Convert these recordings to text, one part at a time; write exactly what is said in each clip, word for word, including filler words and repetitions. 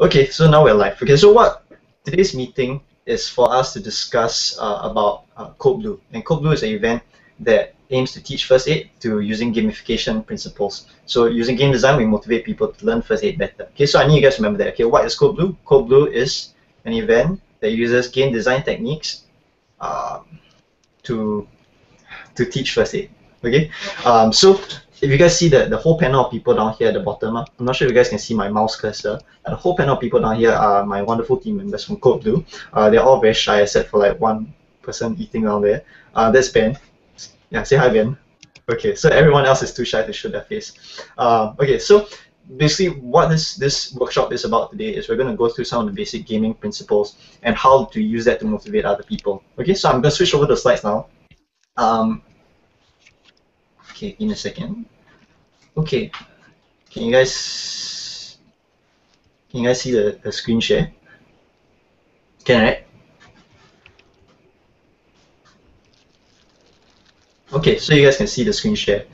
Okay, so now we're live. Okay, so what today's meeting is for us to discuss uh, about uh, Code Blue. And Code Blue is an event that aims to teach first aid to using gamification principles. So using game design, we motivate people to learn first aid better. Okay, so I need you guys to remember that. Okay, what is Code Blue? Code Blue is an event that uses game design techniques um, to to teach first aid. Okay, um, so if you guys see the, the whole panel of people down here at the bottom, uh, I'm not sure if you guys can see my mouse cursor. Uh, the whole panel of people down here are my wonderful team members from Code Blue. Uh, they're all very shy, except for like one person eating down there. Uh, that's Ben. Yeah, say hi, Ben. Okay, so everyone else is too shy to show their face. Uh, okay, so basically what this, this workshop is about today is we're going to go through some of the basic gaming principles and how to use that to motivate other people. Okay, so I'm going to switch over to slides now. Um, Okay, in a second. Okay, can you guys can you guys see the, the screen share? Can I? Okay, so you guys can see the screen share.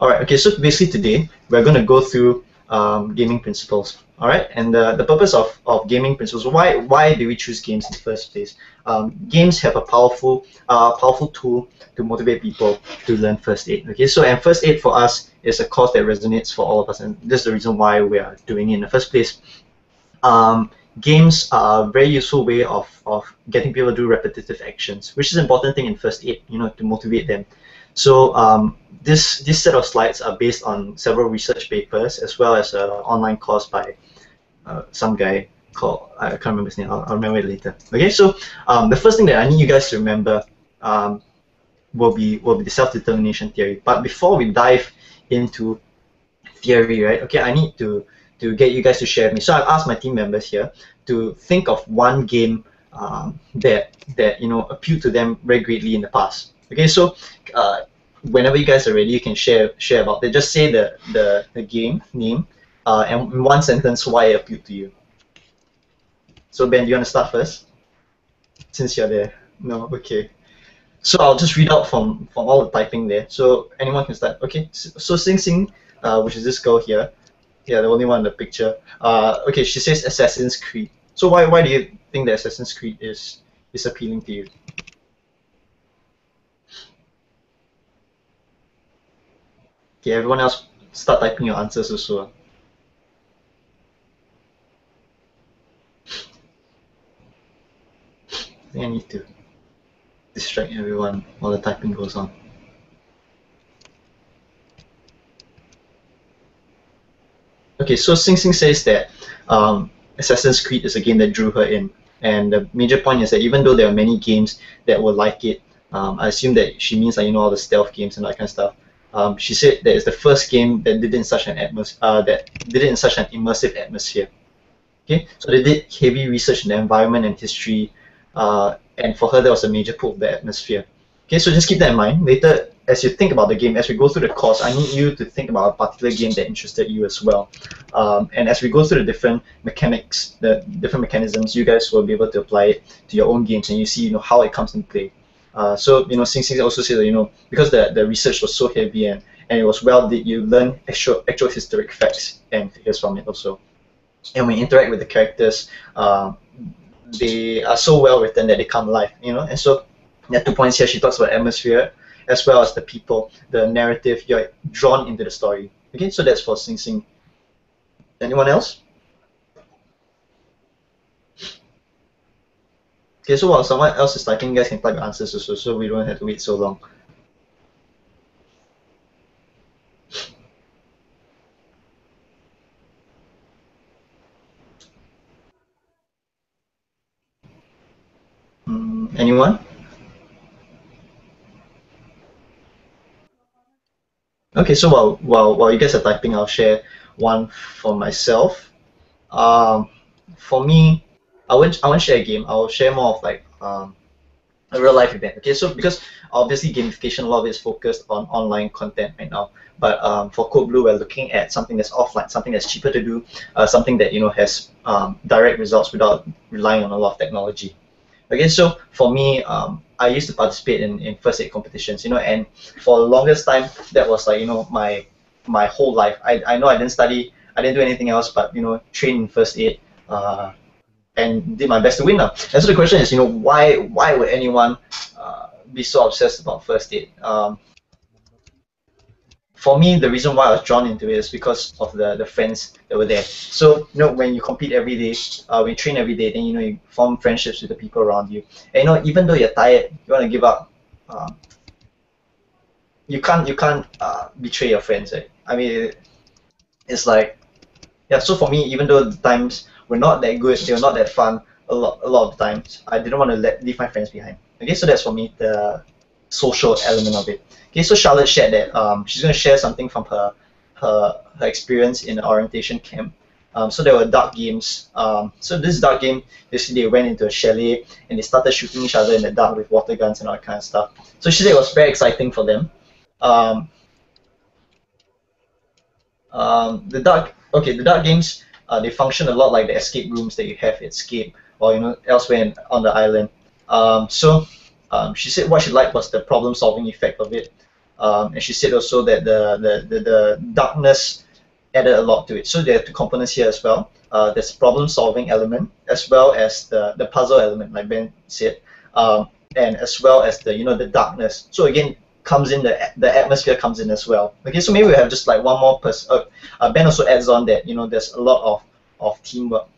All right. Okay, so basically today we're going to go through um, gaming principles. All right, and uh, the purpose of, of gaming principles. Why why do we choose games in the first place? Um, games have a powerful uh, powerful tool to motivate people to learn first aid. Okay, so and first aid for us is a cause that resonates for all of us, and this is the reason why we are doing it in the first place. Um, games are a very useful way of of getting people to do repetitive actions, which is an important thing in first aid. You know, to motivate them. So um, this this set of slides are based on several research papers as well as an online course by uh, some guy called, I can't remember his name, I'll, I'll remember it later. Okay, so um, the first thing that I need you guys to remember um, will be will be the self-determination theory. But before we dive into theory, right, okay, I need to, to get you guys to share with me. So I've asked my team members here to think of one game um, that, that, you know, appealed to them very greatly in the past. Okay, so uh, whenever you guys are ready, you can share share about it. Just say the the, the game name uh, and in one sentence why it appealed to you. So Ben, do you want to start first? Since you're there, no, okay. So I'll just read out from from all the typing there. So anyone can start. Okay. So Sing Sing, uh, which is this girl here, yeah, the only one in the picture. Uh, okay, she says Assassin's Creed. So why why do you think that Assassin's Creed is is appealing to you? Okay, everyone else start typing your answers also. I think I need to distract everyone while the typing goes on. Okay, so Sing Sing says that um, Assassin's Creed is a game that drew her in. And the major point is that even though there are many games that will like it, um, I assume that she means like, you know, all the stealth games and that kind of stuff. Um, she said that it's the first game that did it in such an atmos uh, that did it in such an immersive atmosphere. Okay, so they did heavy research in the environment and history, uh, and for her that was a major pull of the atmosphere. Okay, so just keep that in mind. Later, as you think about the game, as we go through the course, I need you to think about a particular game that interested you as well. Um, and as we go through the different mechanics, the different mechanisms, you guys will be able to apply it to your own games, and you see, you know, how it comes into play. Uh, so, you know, Sing Sing also said that, you know, because the, the research was so heavy and, and it was well did you learn actual, actual historic facts and figures from it also. And when you interact with the characters, uh, they are so well written that they come alive, you know. And so, there are two points here. She talks about atmosphere as well as the people, the narrative. You're drawn into the story. Okay, so that's for Sing Sing. Anyone else? Okay, so while someone else is typing, you guys can type your answers also, so we don't have to wait so long. Mm, anyone? Okay, so while while while you guys are typing, I'll share one for myself. Um, for me. I won't, I won't share a game, I'll share more of like um, a real life event. Okay, so because obviously gamification, a lot of it is focused on online content right now. But um, for Code Blue, we're looking at something that's offline, something that's cheaper to do, uh, something that, you know, has um, direct results without relying on a lot of technology. Okay, so for me, um, I used to participate in, in first aid competitions, you know, and for the longest time, that was like, you know, my my whole life. I, I know I didn't study I didn't do anything else but, you know, train in first aid uh, and did my best to win now. And so the question is, you know, why why would anyone uh, be so obsessed about first aid? Um, for me, the reason why I was drawn into it is because of the, the friends that were there. So, you know, when you compete every day, uh, when you train every day, then, you know, you form friendships with the people around you. And, you know, even though you're tired, you want to give up, uh, you can't, you can't uh, betray your friends, right? I mean, it, it's like, yeah, so for me, even though the times were not that good, they were not that fun, a lot, a lot of times, I didn't want to let, leave my friends behind. Okay, so that's for me, the social element of it. Okay, so Charlotte shared that um, she's going to share something from her her, her experience in the orientation camp. Um, so there were dark games. Um, so this dark game, basically they went into a chalet and they started shooting each other in the dark with water guns and all that kind of stuff. So she said it was very exciting for them. Um, um, the dark, okay, the dark games, uh, they function a lot like the escape rooms that you have at Escape or, you know, elsewhere in, on the island. Um, so um, she said what she liked was the problem-solving effect of it. Um, and she said also that the, the, the, the darkness added a lot to it. So there are two components here as well. Uh, there's problem-solving element as well as the, the puzzle element, like Ben said, um, and as well as the, you know, the darkness. So again, comes in the the atmosphere comes in as well. Okay, so maybe we have just like one more person. Uh, uh, Ben also adds on that, you know, there's a lot of of teamwork.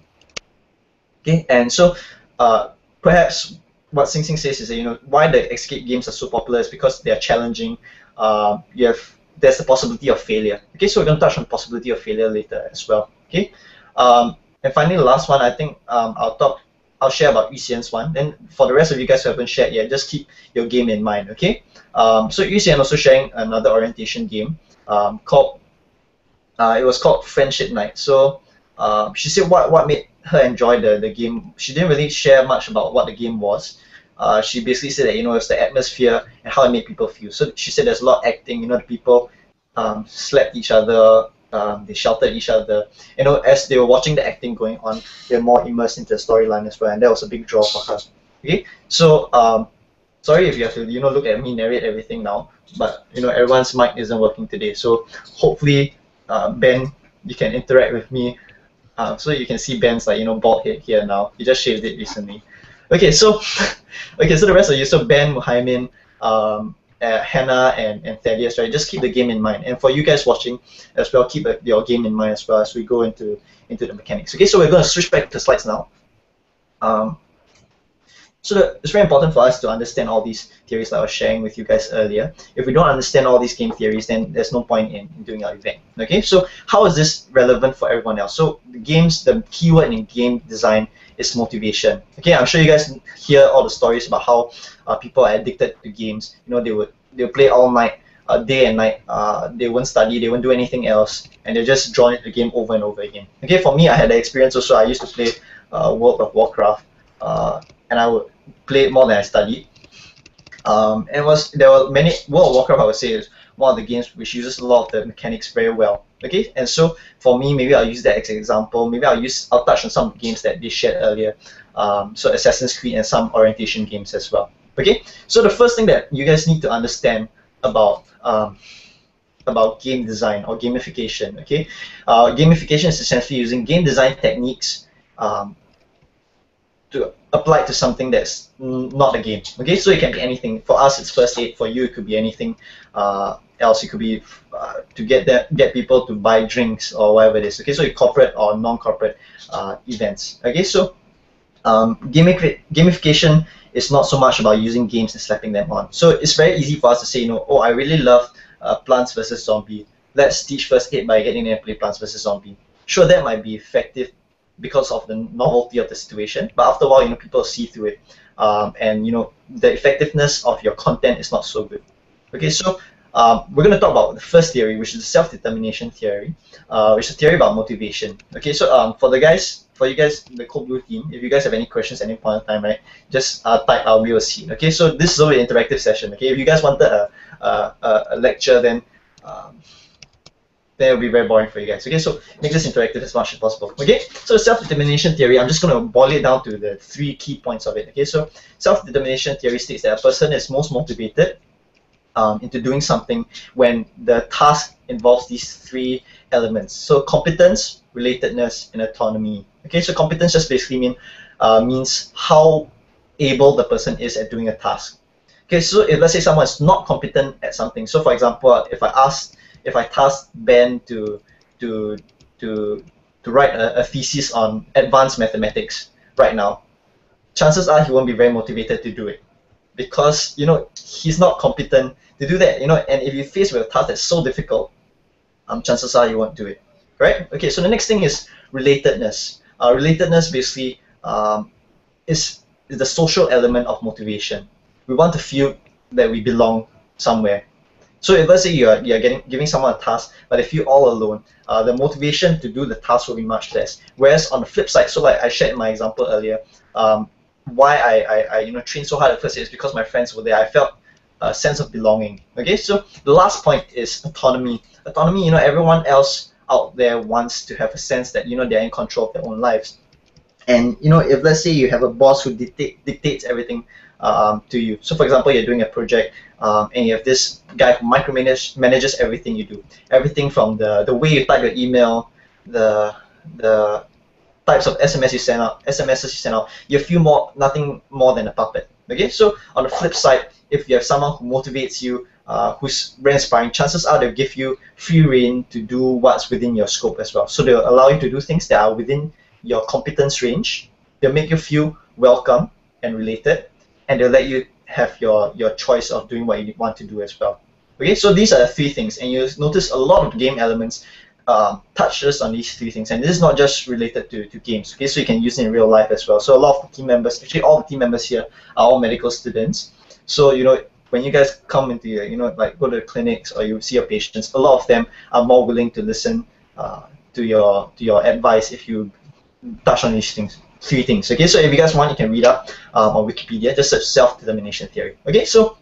Okay, and so uh, perhaps what Sing Sing says is that, you know, why the escape games are so popular is because they are challenging. Uh, you have there's the possibility of failure. Okay, so we're gonna touch on possibility of failure later as well. Okay, um, and finally the last one I think um, I'll talk. I'll share about U C N's one. Then for the rest of you guys who haven't shared yet, just keep your game in mind. Okay. Um, so U C N also sharing another orientation game um, called. Uh, it was called Friendship Night. So uh, she said what what made her enjoy the the game. She didn't really share much about what the game was. Uh, she basically said that, you know, it's the atmosphere and how it made people feel. So she said there's a lot of acting. You know, the people um, slapped each other. Um, they shouted at each other. You know, as they were watching the acting going on, they were more immersed into the storyline as well, and that was a big draw for her. Okay, so um, sorry if you have to, you know, look at me narrate everything now, but you know, everyone's mic isn't working today, so hopefully, uh, Ben, you can interact with me, uh, so you can see Ben's like, you know, bald head here now. He just shaved it recently. Okay, so okay, so the rest of you, so Ben, Muhaimin, um. Uh, Hannah and, and Thaddeus, right? Just keep the game in mind, and for you guys watching as well, keep a, your game in mind as well as we go into into the mechanics. Okay, so we're going to switch back to slides now. Um, so the, it's very important for us to understand all these theories that I was sharing with you guys earlier. If we don't understand all these game theories, then there's no point in, in doing our event. Okay, so how is this relevant for everyone else? So the games, the keyword in game design is motivation. Okay, I'm sure you guys hear all the stories about how uh, people are addicted to games. You know, they would they would play all night, uh, day and night. Uh, they won't study, they won't do anything else, and they're just drawn into the game over and over again. Okay, for me, I had that experience also. I used to play uh, World of Warcraft, uh, and I would play it more than I studied. Um, and it was there were many World of Warcraft. I would say is one of the games which uses a lot of the mechanics very well. Okay, and so for me, maybe I'll use that as an example. Maybe I'll use, I'll touch on some games that they shared earlier. Um, so Assassin's Creed and some orientation games as well. Okay, so the first thing that you guys need to understand about um, about game design or gamification. Okay, uh, gamification is essentially using game design techniques um, to apply to something that's not a game. Okay, so it can be anything. For us, it's first aid. For you, it could be anything. Uh, else it could be uh, to get that get people to buy drinks or whatever it is. Okay, so in corporate or non-corporate uh, events. Okay, so um, gamification is not so much about using games and slapping them on. So it's very easy for us to say, you know, oh, I really love uh, Plants versus. Zombie. Let's teach first aid by getting them to play Plants versus. Zombie. Sure, that might be effective because of the novelty of the situation, but after a while, you know, people see through it, um, and you know, the effectiveness of your content is not so good. Okay, so. Um, we're going to talk about the first theory, which is the self-determination theory, uh, which is a theory about motivation. Okay, so um, for the guys, for you guys, the Code Blue team, if you guys have any questions at any point in time, right, just uh, type out we will see. Okay, so this is only an interactive session. Okay, if you guys wanted a a, a lecture, then um, then it'll be very boring for you guys. Okay, so make this interactive as much as possible. Okay, so self-determination theory, I'm just going to boil it down to the three key points of it. Okay, so self-determination theory states that a person is most motivated Um, into doing something when the task involves these three elements. So competence, relatedness, and autonomy. Okay, so competence just basically mean, uh, means how able the person is at doing a task. Okay, so if, let's say someone is not competent at something. So for example, if I asked, if I tasked Ben to to to to write a, a thesis on advanced mathematics right now, chances are he won't be very motivated to do it, because you know he's not competent to do that. You know, and if you're faced with a task that's so difficult, um, chances are you won't do it, right? Okay, so the next thing is relatedness. Uh, relatedness basically um, is the social element of motivation. We want to feel that we belong somewhere. So if let's say you're you're getting giving someone a task, but they feel all alone, uh, the motivation to do the task will be much less. Whereas on the flip side, so like I shared in my example earlier, um, why I, I I you know trained so hard at first is because my friends were there. I felt a sense of belonging. Okay, so the last point is autonomy. Autonomy, you know, everyone else out there wants to have a sense that you know they're in control of their own lives. And you know, if let's say you have a boss who dictate, dictates everything um, to you. So for example, you're doing a project um, and you have this guy who micromanage manages everything you do. Everything from the the way you type your email, the the types of S M S you send out, S M Ses you send out. You feel more nothing more than a puppet. Okay. So on the flip side, if you have someone who motivates you, uh, who's very inspiring, chances are they'll give you free rein to do what's within your scope as well. So they'll allow you to do things that are within your competence range. They'll make you feel welcome and related, and they'll let you have your your choice of doing what you want to do as well. Okay, so these are the three things, and you'll notice a lot of game elements um, touches on these three things, and this is not just related to, to games. Okay, so you can use it in real life as well. So a lot of the team members, actually all the team members here are all medical students. So you know, when you guys come into your, you know, like go to the clinics or you see your patients, a lot of them are more willing to listen uh, to your to your advice if you touch on these things, three things. Okay, so if you guys want, you can read up um, on Wikipedia. Just search self-determination theory. Okay, so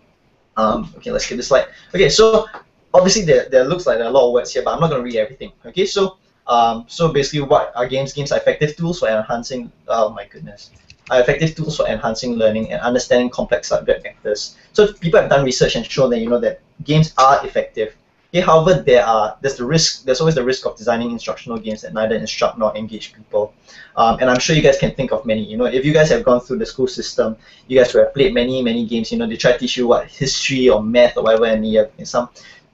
um, okay, let's get this slide. Okay, so obviously there, there looks like there are a lot of words here, but I'm not going to read everything. Okay, so um, so basically, what are games? Games are effective tools for enhancing. Oh my goodness, are effective tools for enhancing learning and understanding complex subject matters. So people have done research and shown that you know that games are effective. Okay, however, there are there's the risk. There's always the risk of designing instructional games that neither instruct nor engage people. Um, and I'm sure you guys can think of many. You know, if you guys have gone through the school system, you guys will have played many, many games. You know, they try to teach you what history or math or whatever, and you have some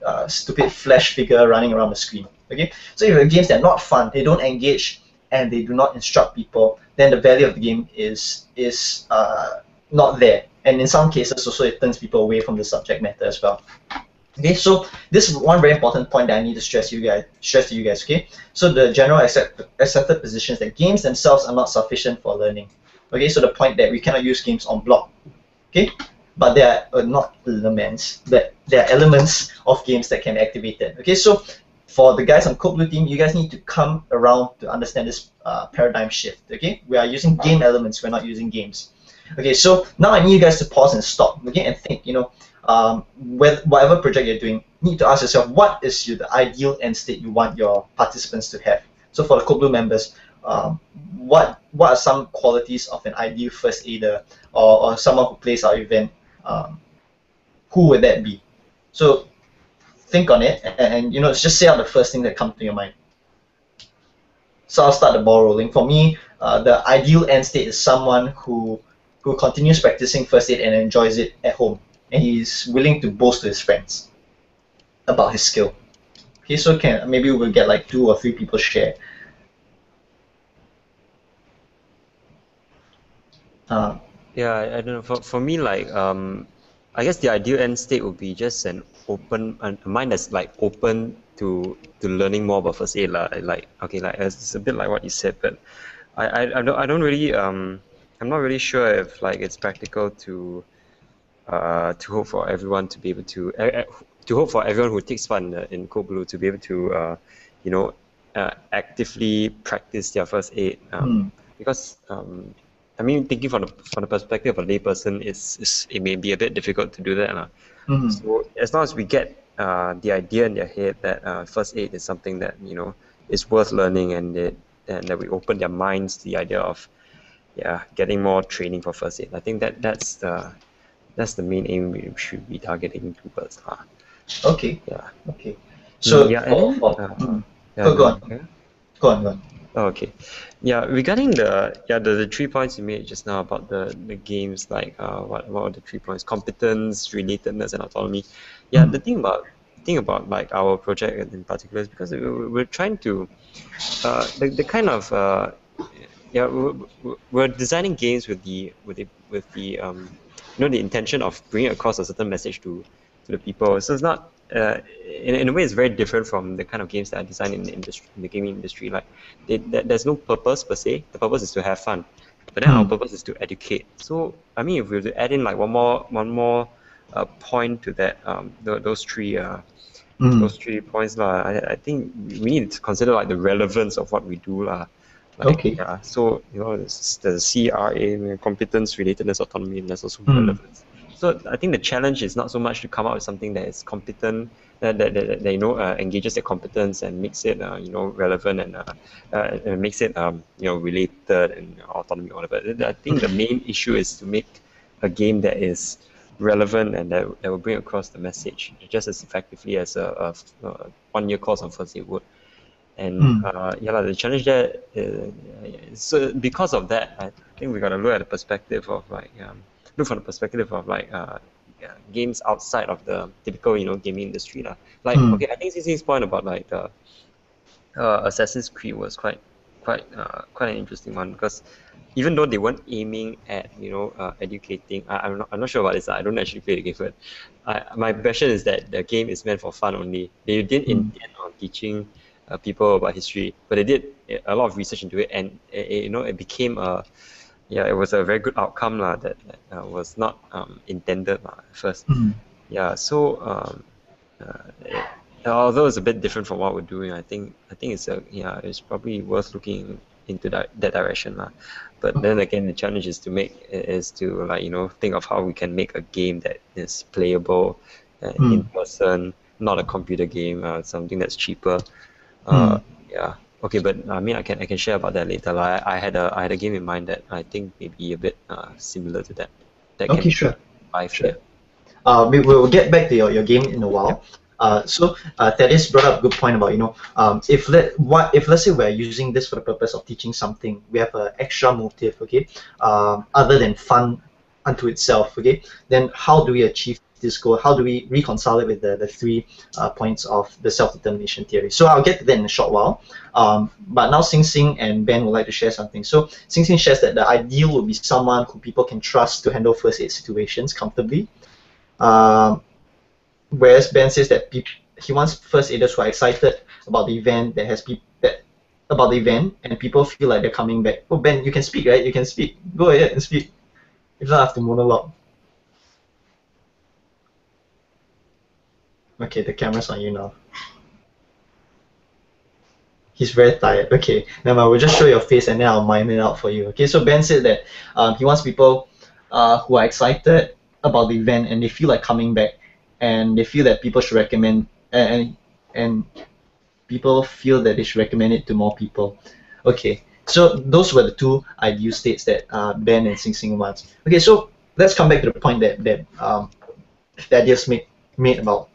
uh, stupid flash figure running around the screen. Okay, so if you have games that are not fun, they don't engage, and they do not instruct people, then the value of the game is is uh, not there. And in some cases, also it turns people away from the subject matter as well. Okay, so this is one very important point that I need to stress you guys, stress to you guys. Okay, so the general accept, accepted position is that games themselves are not sufficient for learning. Okay, so the point that we cannot use games on block. Okay, but there are not elements that there are elements of games that can be activated. Okay, so for the guys on Code Blue team, you guys need to come around to understand this uh, paradigm shift. Okay, we are using game elements, we're not using games. Okay, so now I need you guys to pause and stop. Okay, and think. You know. Um, with whatever project you're doing, you need to ask yourself, what is your, the ideal end state you want your participants to have? So for the Code Blue members, um, what what are some qualities of an ideal first aider or, or someone who plays our event? Um, who would that be? So think on it, and, and you know, just say out the first thing that comes to your mind. So I'll start the ball rolling. For me, uh, the ideal end state is someone who who continues practicing first aid and enjoys it at home, and he's willing to boast to his friends about his skill. Okay, so can maybe we'll get like two or three people share. Uh, yeah, I, I don't know. For, for me, like, um, I guess the ideal end state would be just an open, a mind that's like open to to learning more about first aid, like, okay, like it's a bit like what you said, but I, I, I don't I don't really um I'm not really sure if like it's practical to. Uh, to hope for everyone to be able to, uh, to hope for everyone who takes part in, uh, in Code Blue to be able to, uh, you know, uh, actively practice their first aid. Um, mm. Because, um, I mean, thinking from the, from the perspective of a layperson, it's, it's, it may be a bit difficult to do that. Uh. Mm-hmm. So as long as we get uh, the idea in their head that uh, first aid is something that, you know, is worth learning, and, it, and that we open their minds to the idea of, yeah, getting more training for first aid. I think that that's the... That's the main aim we should be targeting towards. Huh? Okay. Yeah. Okay. So yeah, and, for, for, uh, mm. Yeah, oh, go on. Huh? Go on, go on. Oh, okay. Yeah, regarding the yeah the, the three points you made just now about the, the games, like uh, what what are the three points? Competence, relatedness, and autonomy. Yeah, mm-hmm. the thing about the thing about like our project in particular is because we're trying to uh, the the kind of uh, yeah we're, we're designing games with the with the with the um you know the intention of bringing across a certain message to to the people. So it's not. Uh, in, in a way, it's very different from the kind of games that are designed in the industry, in the gaming industry. Like, they, th there's no purpose per se. The purpose is to have fun, but then mm. our purpose is to educate. So, I mean, if we were to add in like one more, one more uh, point to that, um, th those three, uh, mm. those three points, lah. I, I think we need to consider like the relevance of what we do, lah. Like, okay. Yeah, so you know, there's, there's C R A, competence, relatedness, autonomy, and there's also mm. relevance. So I think the challenge is not so much to come up with something that is competent, that that, that, that you know uh, engages their competence and makes it uh, you know relevant and, uh, uh, and makes it um, you know related and autonomy or whatever. I think the main issue is to make a game that is relevant and that, that will bring across the message just as effectively as a, a, a one-year course on first aid would. And mm. uh, yeah, the challenge there. Uh, so because of that, I think we got to look at the perspective of like. Um, Look from the perspective of like uh, yeah, games outside of the typical you know gaming industry lah. Like mm. okay, I think C C's point about like the uh, Assassin's Creed was quite quite uh, quite an interesting one because even though they weren't aiming at you know uh, educating, I, I'm not I'm not sure about this. I don't actually play the game, but I, my impression is that the game is meant for fun only. They didn't mm. intend on teaching uh, people about history, but they did a lot of research into it, and it, you know it became a Yeah, it was a very good outcome lah. That, that uh, was not um, intended lah, at first. Mm-hmm. Yeah, so um, uh, it, although it's a bit different from what we're doing, I think I think it's a yeah, it's probably worth looking into that that direction lah. But then again, the challenge is to make is to like you know think of how we can make a game that is playable uh, mm. in person, not a computer game, uh, something that's cheaper. Uh, mm. Yeah. Okay, but I mean, I can I can share about that later. Like, I had a I had a game in mind that I think maybe a bit uh, similar to that. that okay, sure. Live sure. Uh, we will get back to your, your game in a while. Yeah. Uh, so uh, Thaddeus brought up a good point about you know um, if let what if let's say we're using this for the purpose of teaching something, we have an extra motive, okay, um, other than fun unto itself, okay. Then how do we achieve this goal? How do we reconcile it with the, the three uh, points of the self-determination theory? So I'll get to that in a short while. Um, but now Sing Sing and Ben would like to share something. So Sing Sing shares that the ideal would be someone who people can trust to handle first aid situations comfortably. Um, whereas Ben says that he wants first aiders who are excited about the event that has people that about the event and people feel like they're coming back. Oh Ben, you can speak, right? You can speak. Go ahead and speak. If not, I have to monologue. Okay, the camera's on you now. He's very tired. Okay, now I will just show your face and then I'll mime it out for you. Okay, so Ben said that um, he wants people uh, who are excited about the event and they feel like coming back and they feel that people should recommend and and people feel that they should recommend it to more people. Okay, so those were the two ideal states that uh, Ben and Sing Sing wants. Okay, so let's come back to the point that that um, that just made made about.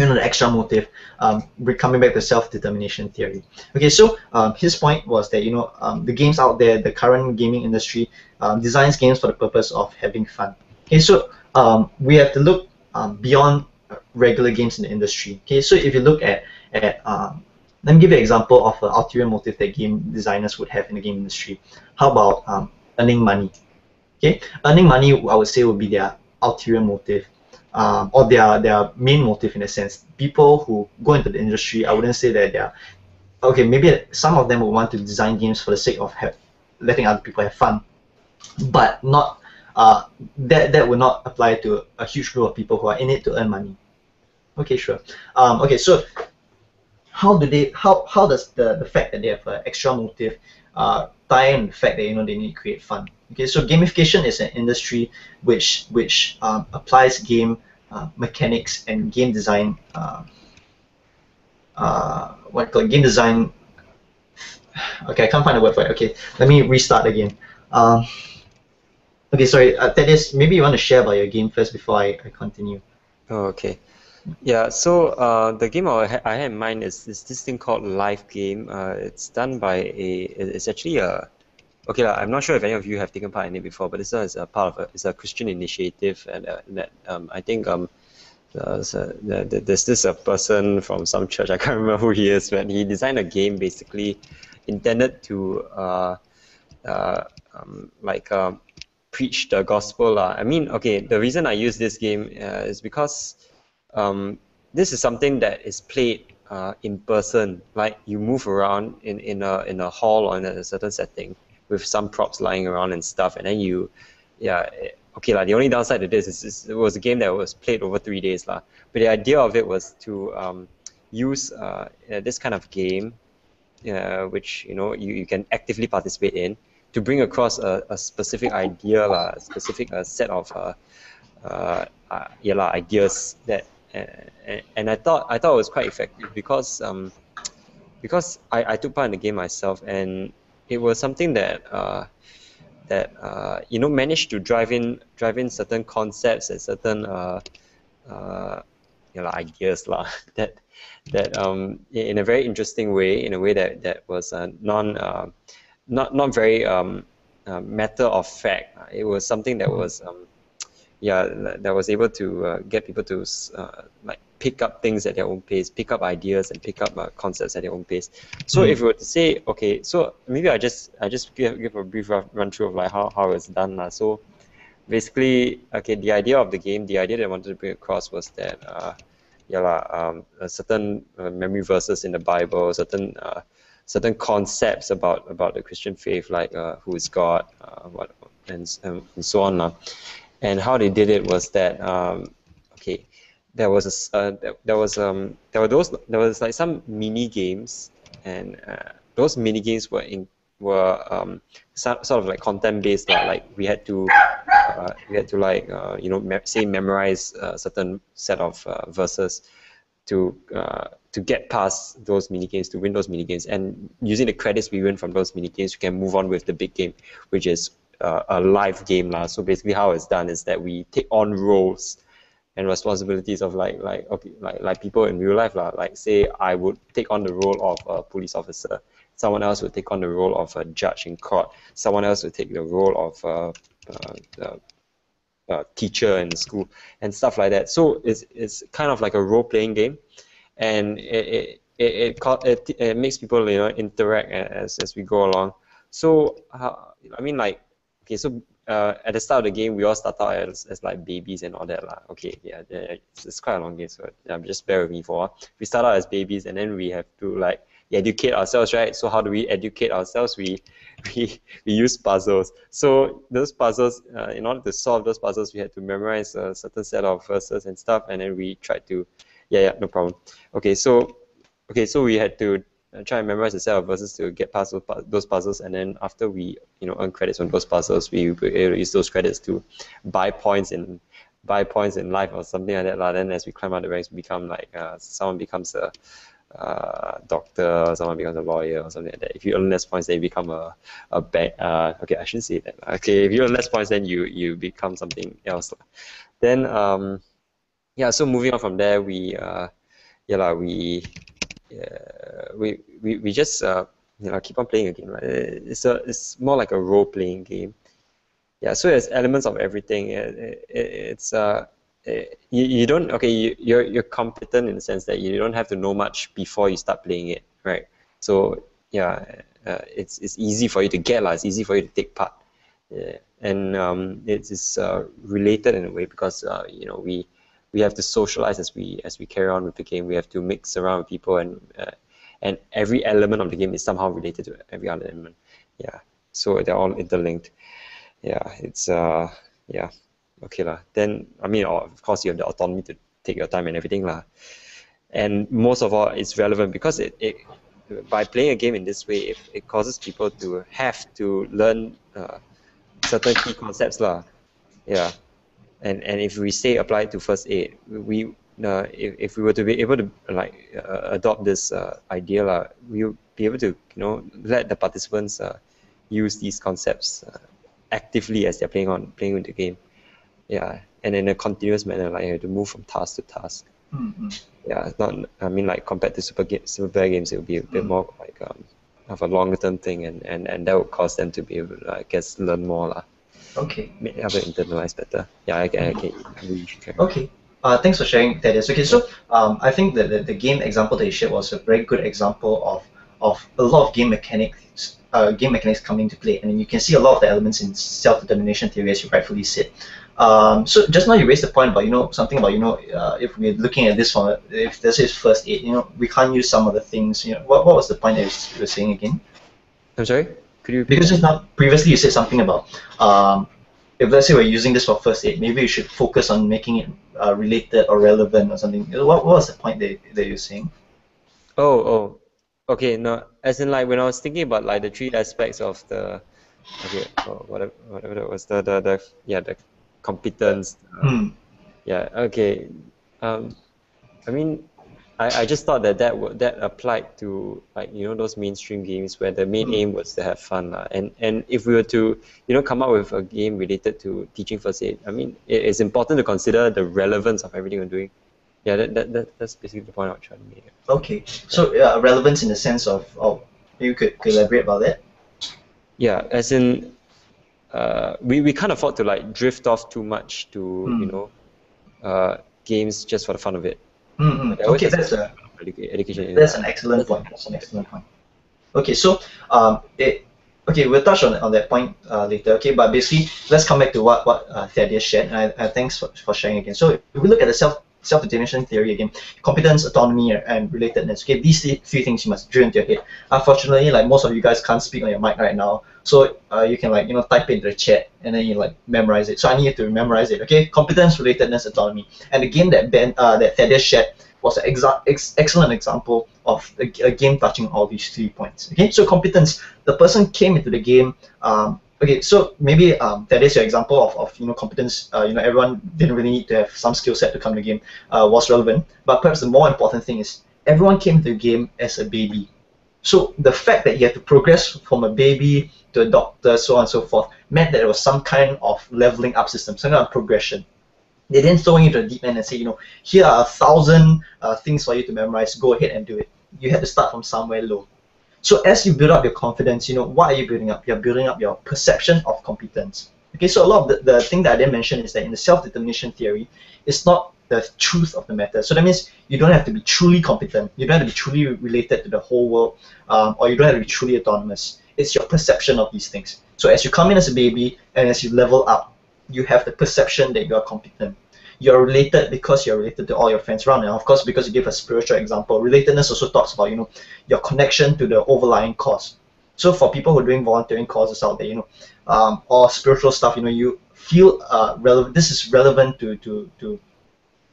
You know, the extra motive, um, we're coming back to self-determination theory. Okay, so um, his point was that, you know, um, the games out there, the current gaming industry um, designs games for the purpose of having fun. Okay, so um, we have to look um, beyond regular games in the industry. Okay, so if you look at, at um, let me give you an example of an ulterior motive that game designers would have in the game industry. How about um, earning money? Okay, earning money, I would say, would be their ulterior motive. Um, or their their main motive in a sense. People who go into the industry, I wouldn't say that they're okay. Maybe some of them would want to design games for the sake of have, letting other people have fun, but not uh, that that would not apply to a huge group of people who are in it to earn money. Okay, sure. Um, okay, so how do they? How how does the the fact that they have an extra motive uh, tie in the fact that you know they need to create fun? Okay, so gamification is an industry which which um, applies game uh, mechanics and game design. Uh, uh, what called game design? Okay, I can't find a word for it. Okay, let me restart again. Um, okay, sorry, uh, Thaddeus, maybe you want to share about your game first before I, I continue. Oh, okay. Yeah, so uh, the game I have in mind is, is this thing called Live Game. Uh, it's done by a, it's actually a, okay, I'm not sure if any of you have taken part in it before, but this is a part of a, it's a Christian initiative, and uh, that um, I think um, uh, so there's this a person from some church, I can't remember who he is, but he designed a game basically intended to uh, uh, um, like uh, preach the gospel. Uh. I mean, okay, the reason I use this game uh, is because Um, this is something that is played uh, in person. Like you move around in in a in a hall or in a certain setting with some props lying around and stuff, and then you, yeah, okay lah. The only downside to this is, is it was a game that was played over three days lah. But the idea of it was to um, use uh, this kind of game, uh, which you know you, you can actively participate in, to bring across a, a specific idea lah, a specific uh, set of uh, uh, yeah lah ideas that. And I thought I thought it was quite effective because um, because I, I took part in the game myself, and it was something that uh, that uh, you know managed to drive in drive in certain concepts and certain uh, uh, you know ideas lah that that um, in a very interesting way, in a way that that was uh, non uh, not not very um, uh, matter of fact. It was something that was. Um, Yeah, that was able to uh, get people to uh, like pick up things at their own pace, pick up ideas and pick up uh, concepts at their own pace. So mm. if you were to say, okay, so maybe I just I just give, give a brief run through of like how how it's done lah. So basically, okay, the idea of the game, the idea that I wanted to bring across was that uh, yeah lah, um, certain uh, memory verses in the Bible, certain uh, certain concepts about about the Christian faith, like uh, who is God, uh, what and um, and so on lah. And how they did it was that um, okay, there was a uh, there was um there were those there was like some mini games, and uh, those mini games were in were um sort of like content based, like, like we had to uh, we had to like uh, you know me say memorize a certain set of uh, verses to uh, to get past those mini games, to win those mini games, and using the credits we win from those mini games, we can move on with the big game, which is. Uh, a live game lah. So basically, how it's done is that we take on roles and responsibilities of like like okay like like people in real life lah. Like say I would take on the role of a police officer. Someone else would take on the role of a judge in court. Someone else would take the role of a uh, uh, uh, teacher in school and stuff like that. So it's it's kind of like a role playing game, and it it it it, it, it makes people you know interact as as we go along. So uh, I mean like. Okay, so uh, at the start of the game, we all start out as, as like babies and all that lah. Okay, yeah, it's, it's quite a long game, so yeah, just bear with me for a while. We start out as babies, and then we have to like educate ourselves, right? So how do we educate ourselves? We we we use puzzles. So those puzzles, uh, in order to solve those puzzles, we had to memorize a certain set of verses and stuff, and then we tried to, yeah, yeah, no problem. Okay, so okay, so we had to. And try and memorize a set of verses to get past those puzzles, and then after we, you know, earn credits on those puzzles, we were able to use those credits to buy points in, buy points in life or something like that lah. Then as we climb up the ranks, we become like uh, someone becomes a uh, doctor, someone becomes a lawyer or something like that. If you earn less points, then you become a a bank. Uh, okay, I shouldn't say that. Okay, if you earn less points, then you you become something else. Then um, yeah. So moving on from there, we uh, yeah lah, we. Uh, we, we we just uh, you know keep on playing a game. Right? It's a it's more like a role playing game. Yeah, so there's elements of everything. It, it, it's uh it, you you don't okay you you're you're competent in the sense that you don't have to know much before you start playing it, right? So yeah, uh, it's it's easy for you to get lah. It's easy for you to take part, yeah. And um, it's it's uh, related in a way because uh, you know we. We have to socialize as we as we carry on with the game. We have to mix around with people, and uh, and every element of the game is somehow related to every other element. Yeah, so they're all interlinked. Yeah, it's uh yeah, okay lah. Then I mean, of course, you have the autonomy to take your time and everything lah. And most of all, it's relevant because it it by playing a game in this way, it, it causes people to have to learn uh, certain key concepts lah. Yeah. And and if we say apply it to first aid, we uh, if if we were to be able to like uh, adopt this uh, idea lah, we'll be able to you know let the participants uh, use these concepts uh, actively as they're playing on playing with the game, yeah. And in a continuous manner, like you have to move from task to task. Mm-hmm. Yeah, it's not. I mean, like compared to super game, super bear games, it would be a bit mm. more like um, of a longer term thing, and, and, and that would cause them to be able to, I guess, learn more lah. Okay. Maybe have it internalized better. Yeah, I can. I can, I can, I can. Okay. Uh, thanks for sharing that. Okay, so um, I think that the, the game example that you shared was a very good example of of a lot of game mechanics, uh, game mechanics coming into play, and you can see a lot of the elements in self-determination theory, as you rightfully said. Um, so just now you raised the point about you know something about you know uh, if we're looking at this one, if this is first aid, you know we can't use some of the things. You know what what was the point that you were saying again? I'm sorry. Could you? Because just now previously you said something about um, if let's say we're using this for first aid, maybe you should focus on making it uh, related or relevant or something. What what was the point that that you're saying? Oh oh. Okay, no, as in like when I was thinking about like the three aspects of the, okay, oh, whatever, whatever that was, the, the, the yeah, the competence, uh, mm. yeah, okay, um, I mean, I, I just thought that that w that applied to like you know those mainstream games where the main mm. aim was to have fun, uh, and and if we were to you know come up with a game related to teaching first aid, I mean, it is important to consider the relevance of everything we're doing. Yeah, that, that, that that's basically the point I was trying to make. Okay, so uh, relevance in the sense of, oh, you could elaborate about that? Yeah, as in, uh, we, we can't afford to like drift off too much to, mm. you know, uh, games just for the fun of it. Mm-hmm. Okay, that's, a, education that's an excellent point. That's an excellent point. Okay, so, um, it, okay, we'll touch on, on that point uh, later, okay, but basically, let's come back to what, what uh, Thaddeus shared, and I, I thanks for, for sharing again. So, if we look at the self- Self-determination theory again, competence, autonomy, and relatedness. Okay, these three things you must drill into your head. Unfortunately, like most of you guys can't speak on your mic right now, so uh, you can like you know type it in the chat and then you like memorize it. So I need you to memorize it. Okay, competence, relatedness, autonomy, and the game that Ben uh, that Thaddeus shared was an exa ex excellent example of a, a game touching all these three points. Okay, so competence, the person came into the game. Um, Okay, so maybe um, that is your example of, of you know competence. Uh, you know, everyone didn't really need to have some skill set to come to the game. Uh, was relevant, but perhaps the more important thing is everyone came to the game as a baby. So the fact that you had to progress from a baby to a doctor, so on and so forth, meant that there was some kind of leveling up system, some kind of progression. They didn't throw you into the deep end and say, you know, here are a thousand uh, things for you to memorize. Go ahead and do it. You had to start from somewhere low. So as you build up your confidence, you know, what are you building up? You're building up your perception of competence. Okay, so a lot of the, the thing that I didn't mention is that in the self-determination theory, it's not the truth of the matter. So that means you don't have to be truly competent. You don't have to be truly related to the whole world, um, or you don't have to be truly autonomous. It's your perception of these things. So as you come in as a baby and as you level up, you have the perception that you are competent. You're related because you're related to all your friends around, and of course because you give a spiritual example. Relatedness also talks about you know your connection to the overlying cause. So for people who are doing volunteering causes out there, you know, um, or spiritual stuff, you know, you feel uh, relevant. This is relevant to to to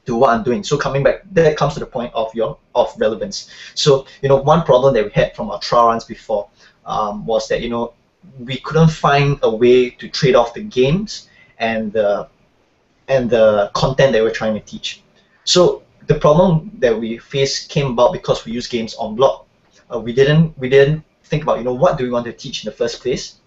to what I'm doing. So coming back, that comes to the point of your of relevance. So you know, one problem that we had from our trial runs before um, was that you know we couldn't find a way to trade off the games and the and the content that we're trying to teach. So the problem that we faced came about because we use games en bloc. Uh, we didn't we didn't think about you know what do we want to teach in the first place,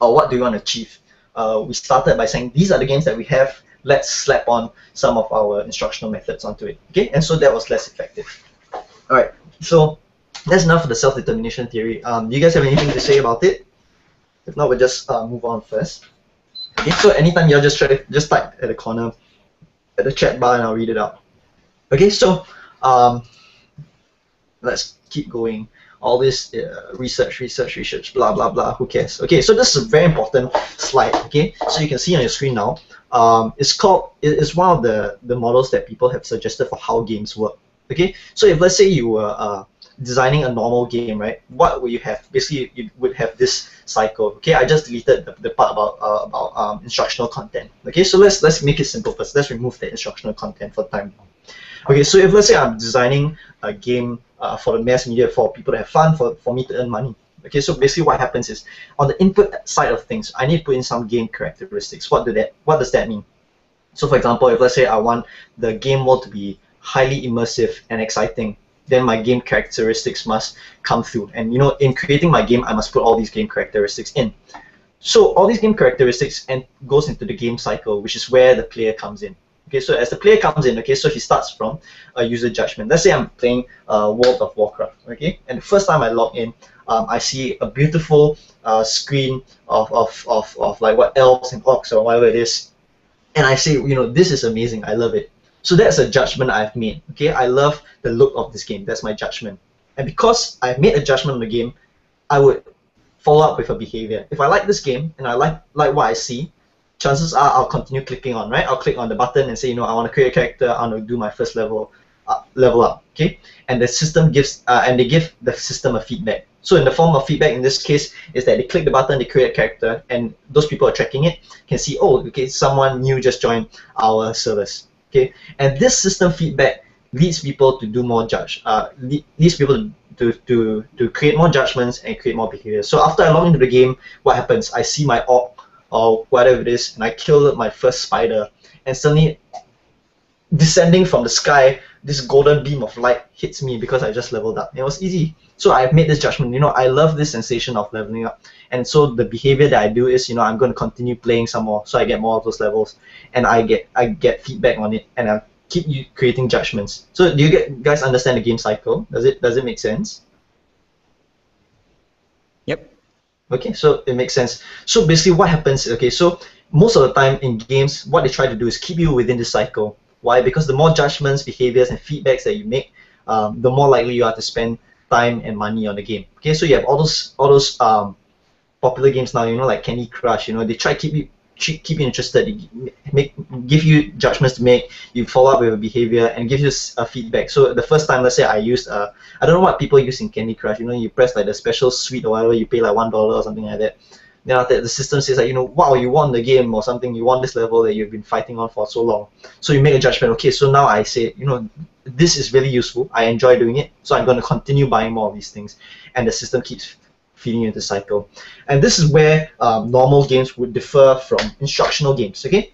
or what do we want to achieve. Uh, we started by saying these are the games that we have. Let's slap on some of our instructional methods onto it. Okay, and so that was less effective. All right, so that's enough for the self-determination theory. Um, do you guys have anything to say about it? If not, we'll just uh, move on first. Okay, so anytime you just try to just type at the corner, at the chat bar, and I'll read it out. Okay, so um, let's keep going. All this uh, research, research, research, blah blah blah. Who cares? Okay, so this is a very important slide. Okay, so you can see on your screen now. Um, it's called. It's one of the the models that people have suggested for how games work. Okay, so if let's say you were uh, designing a normal game, right? What would you have? Basically, you would have this cycle. Okay, I just deleted the, the part about uh, about um, instructional content. Okay, so let's let's make it simple first. Let's remove the instructional content for time. Okay, so if let's say I'm designing a game uh, for the mass media, for people to have fun, for for me to earn money. Okay, so basically what happens is on the input side of things, I need to put in some game characteristics. What do that? What does that mean? So for example, if let's say I want the game world to be highly immersive and exciting, then my game characteristics must come through. And you know, in creating my game, I must put all these game characteristics in. So all these game characteristics and goes into the game cycle, which is where the player comes in. Okay, so as the player comes in, okay, so he starts from a uh, user judgment. Let's say I'm playing uh, World of Warcraft, okay, and the first time I log in, um, I see a beautiful uh, screen of, of, of, of like what elves and orcs or whatever it is, and I say, you know, this is amazing, I love it. So that's a judgment I've made, okay, I love the look of this game, that's my judgment. And because I've made a judgment on the game, I would follow up with a behavior. If I like this game and I like, like what I see, chances are I'll continue clicking on, right? I'll click on the button and say, you know, I want to create a character, I want to do my first level up, level up, okay? And the system gives, uh, and they give the system a feedback. So in the form of feedback in this case is that they click the button, they create a character, and those people are tracking it can see, oh, okay, someone new just joined our service, okay? And this system feedback leads people to do more judge, uh, leads people to, to, to create more judgments and create more behavior. So after I log into the game, what happens? I see my orc or whatever it is, and I killed my first spider, and suddenly, descending from the sky, this golden beam of light hits me because I just leveled up. It was easy. So I've made this judgment, you know, I love this sensation of leveling up, and so the behavior that I do is, you know, I'm going to continue playing some more, so I get more of those levels, and I get I get feedback on it, and I keep you creating judgments. So do you get, guys understand the game cycle? Does it does it make sense? Yep. Okay, so it makes sense. So basically what happens, okay, so most of the time in games, what they try to do is keep you within this cycle. Why? Because the more judgments, behaviors, and feedbacks that you make, um, the more likely you are to spend time and money on the game. Okay, so you have all those all those um, popular games now, you know, like Candy Crush, you know, they try to keep you, keep you interested, they make, give you judgments to make, you follow up with a behavior, and give you a feedback. So the first time, let's say I used, uh, I don't know what people use in Candy Crush, you know, you press like the special suite or whatever, you pay like one dollar or something like that. Then after that, the system says like, you know, wow, you won the game or something, you won this level that you've been fighting on for so long. So you make a judgment, okay, so now I say, you know, this is really useful, I enjoy doing it, so I'm going to continue buying more of these things. And the system keeps feeding you into the cycle. And this is where um, normal games would differ from instructional games, okay?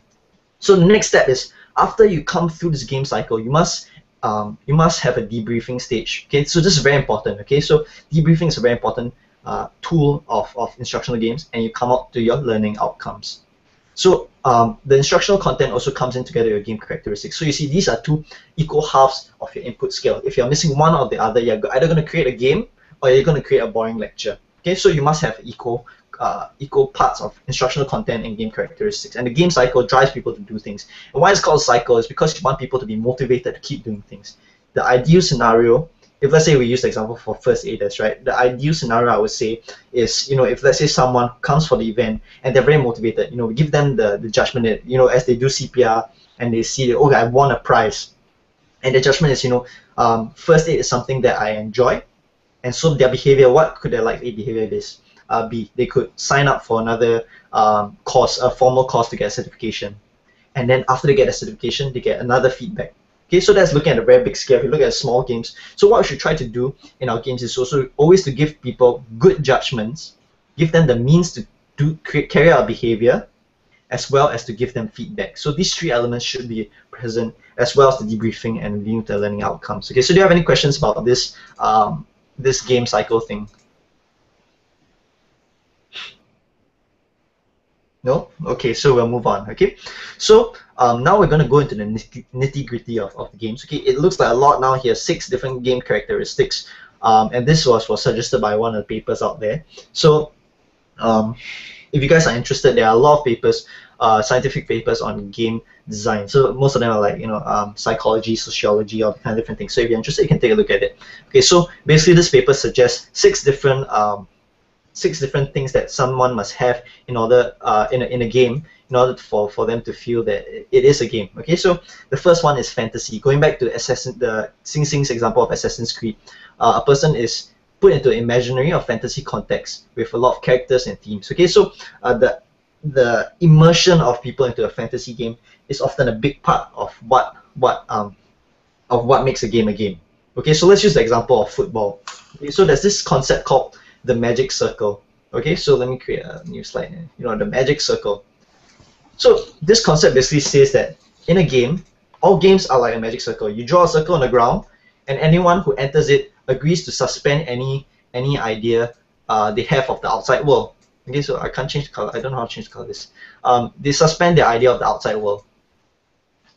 So the next step is, after you come through this game cycle, you must um, you must have a debriefing stage, okay? So this is very important, okay? So debriefing is a very important Uh, tool of, of instructional games, and you come up to your learning outcomes. So um, the instructional content also comes in together with your game characteristics. So you see these are two equal halves of your input scale. If you're missing one or the other, you're either going to create a game or you're going to create a boring lecture. Okay, so you must have equal uh, equal parts of instructional content and game characteristics. And the game cycle drives people to do things. And why it's called a cycle is because you want people to be motivated to keep doing things. The ideal scenario, if let's say we use the example for first aiders, right? The ideal scenario I would say is, you know, if let's say someone comes for the event and they're very motivated, you know, we give them the, the judgment that, you know, as they do C P R and they see that, okay, I won a prize. And the judgment is, you know, um, first aid is something that I enjoy. And so their behavior, what could their likely behavior is, uh, be? They could sign up for another um, course, a formal course to get a certification. And then after they get a certification, they get another feedback. Okay, so that's looking at a very big scale. If you look at small games, so what we should try to do in our games is also always to give people good judgments, give them the means to do create, carry out behavior, as well as to give them feedback. So these three elements should be present, as well as the debriefing and reviewing the learning outcomes. Okay, so do you have any questions about this um, this game cycle thing? No? Okay, so we'll move on. Okay, so um, now we're going to go into the nitty-gritty of, of the games. Okay, it looks like a lot now here, six different game characteristics, um, and this was, was suggested by one of the papers out there. So um, if you guys are interested, there are a lot of papers, uh, scientific papers on game design. So most of them are like, you know, um, psychology, sociology, all kind of different things. So if you're interested, you can take a look at it. Okay, so basically this paper suggests six different um, six different things that someone must have in order uh, in, a, in a game in order for, for them to feel that it is a game. Okay, so the first one is fantasy. Going back to Assassin, the Sing Sing's example of Assassin's Creed, uh, a person is put into an imaginary or fantasy context with a lot of characters and themes. Okay, so uh, the, the immersion of people into a fantasy game is often a big part of what, what, um, of what makes a game a game. Okay, so let's use the example of football. Okay, so there's this concept called the magic circle. Okay, so let me create a new slide. You know, the magic circle. So this concept basically says that in a game, all games are like a magic circle. You draw a circle on the ground, and anyone who enters it agrees to suspend any any idea uh, they have of the outside world. Okay, so I can't change the color. I don't know how to change the color. This. Um, they suspend their idea of the outside world.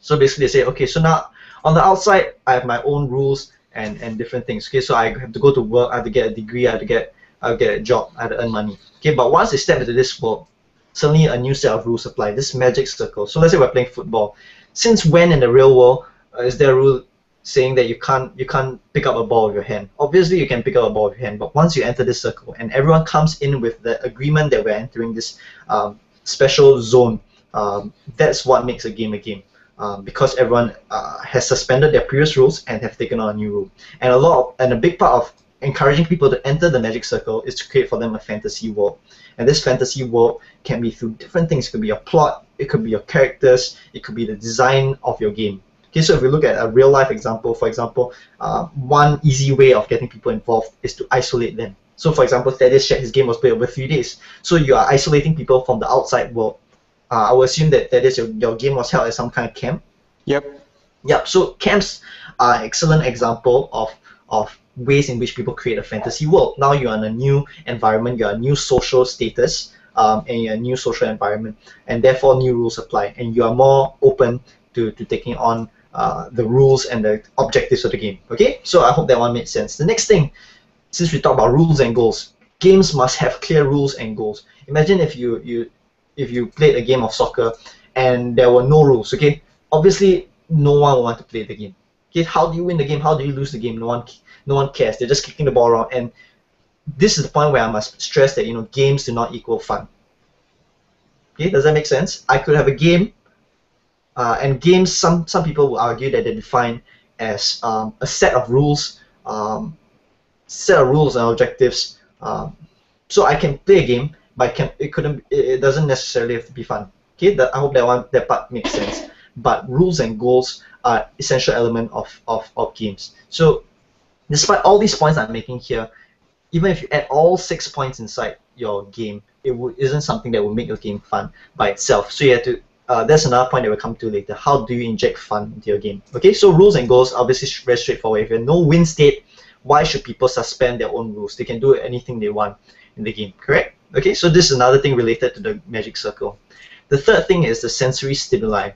So basically they say, okay, so now on the outside I have my own rules and, and different things. Okay, so I have to go to work, I have to get a degree, I have to get I have to get a job, I have to earn money. Okay, but once they step into this world, suddenly a new set of rules apply, this magic circle. So let's say we're playing football. Since when in the real world uh, is there a rule saying that you can't you can't pick up a ball with your hand? Obviously you can pick up a ball with your hand, but once you enter this circle and everyone comes in with the agreement that we're entering this um, special zone, um, that's what makes a game a game. Um, because everyone uh, has suspended their previous rules and have taken on a new rule. And a lot of, and a big part of encouraging people to enter the magic circle is to create for them a fantasy world. And this fantasy world can be through different things. It could be your plot, it could be your characters, it could be the design of your game. Okay, so if we look at a real life example, for example, uh, one easy way of getting people involved is to isolate them. So for example, Thaddeus shared his game was played over three days. So you are isolating people from the outside world. Uh, I would assume that, that is your, your game was held at some kind of camp. Yep. Yep. So camps are an excellent example of, of ways in which people create a fantasy world. Now you're in a new environment, you're a new social status, um, and you're a new social environment, and therefore new rules apply, and you are more open to, to taking on uh, the rules and the objectives of the game. Okay? So I hope that one made sense. The next thing, since we talk about rules and goals, games must have clear rules and goals. Imagine if you... you if you played a game of soccer and there were no rules, okay? Obviously, no one will want to play the game. Okay, how do you win the game? How do you lose the game? No one, no one cares. They're just kicking the ball around. And this is the point where I must stress that, you know, games do not equal fun. Okay, does that make sense? I could have a game, uh, and games, some, some people will argue that they're defined as um, a set of rules, um, set of rules and objectives. Um, so I can play a game, but it, can, it couldn't. It doesn't necessarily have to be fun. Okay, that, I hope that one that part makes sense. But rules and goals are essential element of, of of games. So, despite all these points I'm making here, even if you add all six points inside your game, it w isn't something that will make your game fun by itself. So you have to. Uh, that's another point that we'll come to later. How do you inject fun into your game? Okay, so rules and goals obviously very straightforward. If you're no win state, why should people suspend their own rules? They can do anything they want in the game. Correct. Okay, so this is another thing related to the magic circle. The third thing is the sensory stimuli.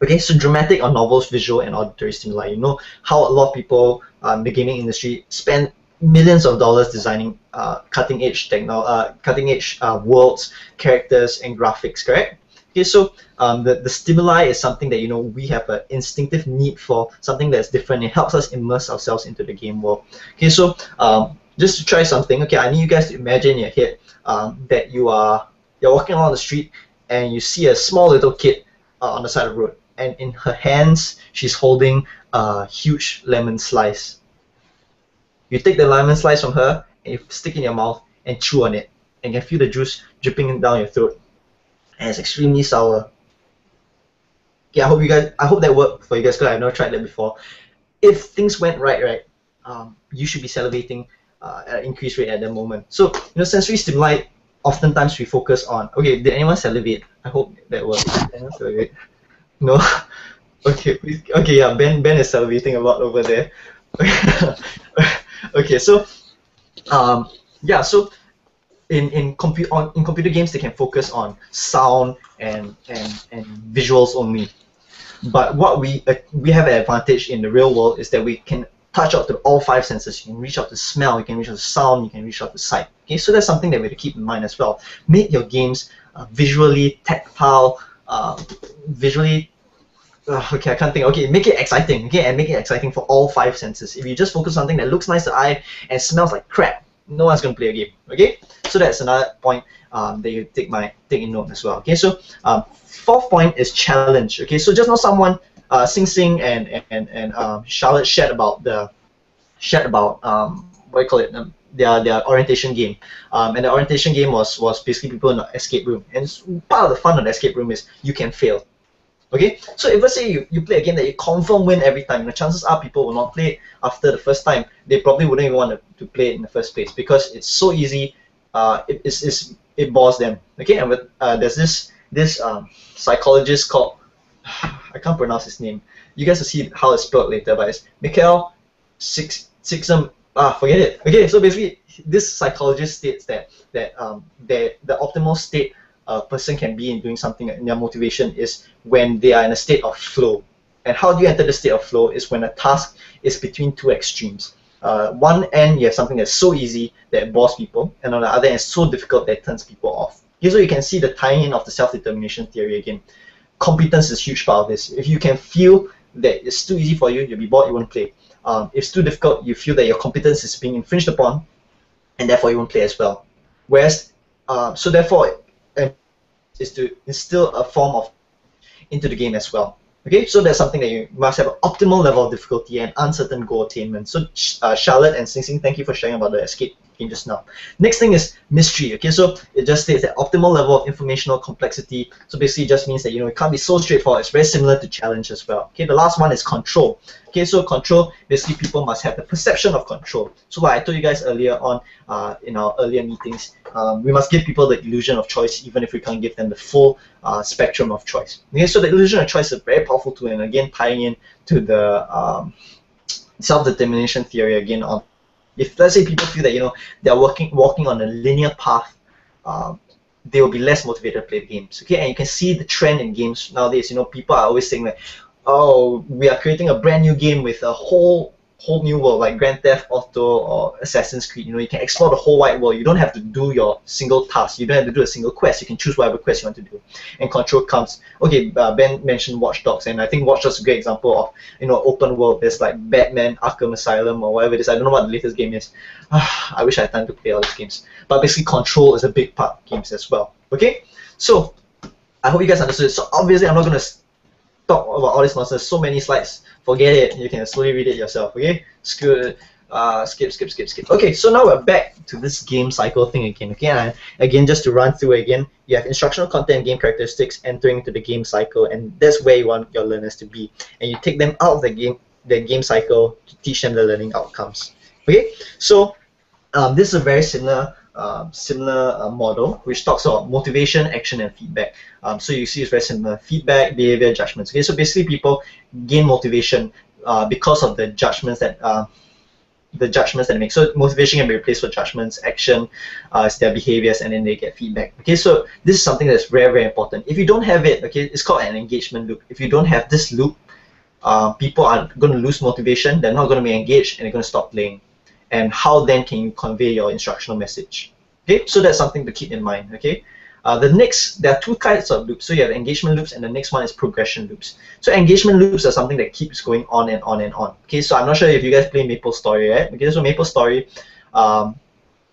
Okay, so dramatic or novel visual and auditory stimuli. You know how a lot of people um, in the gaming industry spend millions of dollars designing uh, cutting-edge techno, uh, cutting-edge uh, worlds, characters, and graphics. Correct? Okay, so um, the the stimuli is something that you know we have an instinctive need for, something that's different. It helps us immerse ourselves into the game world. Okay, so um, just to try something. Okay, I need you guys to imagine in your head. Um, that you are you're walking along the street and you see a small little kid uh, on the side of the road, and in her hands she's holding a huge lemon slice. You take the lemon slice from her and you stick it in your mouth and chew on it, and you can feel the juice dripping down your throat, and it's extremely sour. Yeah, I hope you guys I hope that worked for you guys, because I've never tried that before. If things went right, right, um, you should be salivating Uh, at an increased rate at that moment. So, you know, sensory stimuli, oftentimes we focus on, okay, did anyone salivate? I hope that works. Did anyone salivate? No? Okay, please. Okay, yeah, Ben Ben is salivating a lot over there. Okay, so, um, yeah, so in, in, compu on, in computer games, they can focus on sound and, and, and visuals only. But what we, uh, we have an advantage in the real world is that we can touch out to all five senses. You can reach out to smell, you can reach out to sound, you can reach out to sight. Okay, so that's something that we have to keep in mind as well. Make your games uh, visually tactile, uh, visually, uh, okay, I can't think, okay, make it exciting, okay, and make it exciting for all five senses. If you just focus on something that looks nice to the eye and smells like crap, no one's going to play a game, okay? So that's another point um, that you take my take in note as well, okay? So um, fourth point is challenge, okay? So just know someone Uh, Sing Sing and and and um, Charlotte shared about the shared about um, what do you call it um, their their orientation game, um, and the orientation game was was basically people in the escape room, and part of the fun of the escape room is you can fail, okay. So if let's say you, you play a game that you confirm win every time, the chances are people will not play it after the first time. They probably wouldn't even want to, to play it in the first place because it's so easy. Uh, it it's, it's, it bores them, okay. And with, uh, there's this this um, psychologist called. I can't pronounce his name. You guys will see how it's spelled later, but it's Mihaly Csikszentmihalyi. Ah, forget it. Okay, so basically, this psychologist states that that um, the the optimal state a person can be in doing something, and their motivation is when they are in a state of flow. And how do you enter the state of flow is when a task is between two extremes. Uh, one end, you have something that's so easy that it bores people, and on the other end, it's so difficult that it turns people off. Here's where you can see the tying in of the self-determination theory again. Competence is a huge part of this. If you can feel that it's too easy for you, you'll be bored, you won't play. Um, if it's too difficult, you feel that your competence is being infringed upon, and therefore you won't play as well. Whereas, uh, so therefore, it is to instill a form of into the game as well. Okay, so that's something that you must have an optimal level of difficulty and uncertain goal attainment. So uh, Charlotte and Sing Sing, thank you for sharing about the escape game just now. Next thing is mystery. Okay, so it just states that optimal level of informational complexity. So basically, it just means that you know it can't be so straightforward. It's very similar to challenge as well. Okay, the last one is control. Okay, so control. Basically, people must have the perception of control. So what I told you guys earlier on uh, in our earlier meetings, um, we must give people the illusion of choice, even if we can't give them the full Uh, spectrum of choice. Okay, so the illusion of choice is a very powerful tool, and again tying in to the um, self-determination theory again. On if let's say people feel that you know they're working walking on a linear path, um, they will be less motivated to play games. Okay, and you can see the trend in games nowadays. You know, people are always saying that, oh, we are creating a brand new game with a whole whole new world, like Grand Theft Auto or Assassin's Creed. You know, you can explore the whole wide world. You don't have to do your single task. You don't have to do a single quest. You can choose whatever quest you want to do. And control comes. Okay, uh, Ben mentioned Watch Dogs, and I think Watch Dogs is a great example of you know open world. There's like Batman Arkham Asylum or whatever it is. I don't know what the latest game is. Ah, I wish I had time to play all these games. But basically, control is a big part of games as well. Okay, so I hope you guys understood. So obviously, I'm not gonna talk about all this nonsense. So many slides. Forget it. You can slowly read it yourself. Okay. Skip, uh, skip, skip, skip, skip. Okay. So now we're back to this game cycle thing again. Okay. And again, just to run through again, you have instructional content, game characteristics entering into the game cycle, and that's where you want your learners to be. And you take them out of the game, the game cycle, to teach them the learning outcomes. Okay. So um, this is a very similar. Uh, similar uh, model which talks about motivation, action, and feedback. Um, so you see it's very similar: feedback, behavior, judgments. Okay, so basically people gain motivation uh, because of the judgments that uh, the judgments that they make. So motivation can be replaced with judgments, action, uh, it's their behaviors, and then they get feedback. Okay, so this is something that's very, very important. If you don't have it, okay, it's called an engagement loop. If you don't have this loop, uh, people are going to lose motivation. They're not going to be engaged, and they're going to stop playing. And how then can you convey your instructional message? Okay, so that's something to keep in mind. Okay, uh, the next there are two kinds of loops. So you have engagement loops, and the next one is progression loops. So engagement loops are something that keeps going on and on and on. Okay, so I'm not sure if you guys play Maple Story, right? Okay, so Maple Story, um,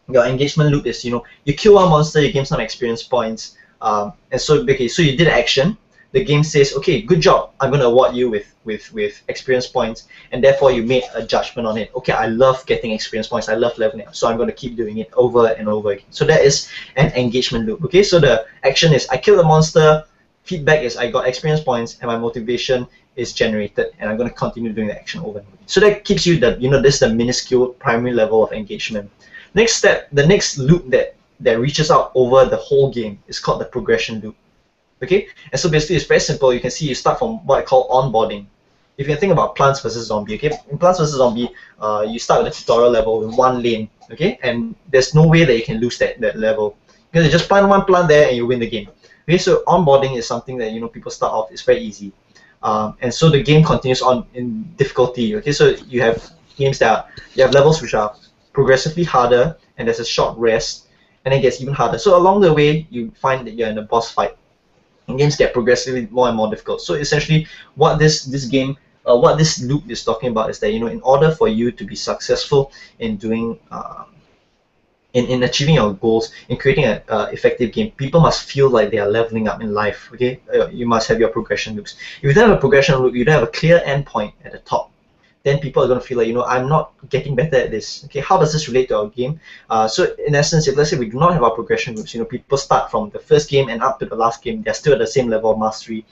your engagement loop is you know you kill one monster, you gain some experience points, um, and so okay, so you did an action. The game says, okay, good job. I'm going to award you with, with, with experience points, and therefore you made a judgment on it. Okay, I love getting experience points. I love leveling up, so I'm going to keep doing it over and over again. So that is an engagement loop. Okay, so the action is I killed a monster. Feedback is I got experience points, and my motivation is generated, and I'm going to continue doing the action over and over again. So that keeps you the you know this is the minuscule primary level of engagement. Next step, the next loop that that reaches out over the whole game is called the progression loop. Okay, and so basically it's very simple. You can see you start from what I call onboarding. If you think about Plants versus. Zombie, okay, in Plants versus. Zombie, uh, you start with a tutorial level with one lane, okay, and there's no way that you can lose that, that level. Because you just plant one plant there and you win the game. Okay, so onboarding is something that you know people start off. It's very easy, um, and so the game continues on in difficulty. Okay, so you have games that are, you have levels which are progressively harder, and there's a short rest, and it gets even harder. So along the way, you find that you're in a boss fight. Games get progressively more and more difficult. So essentially, what this this game, uh, what this loop is talking about is that you know, in order for you to be successful in doing, uh, in in achieving your goals, in creating an uh, effective game, people must feel like they are leveling up in life. Okay, you must have your progression loops. If you don't have a progression loop, you don't have a clear end point at the top. Then people are going to feel like, you know, I'm not getting better at this. Okay, how does this relate to our game? Uh, so in essence, if let's say we do not have our progression loops, you know, people start from the first game and up to the last game, they're still at the same level of mastery.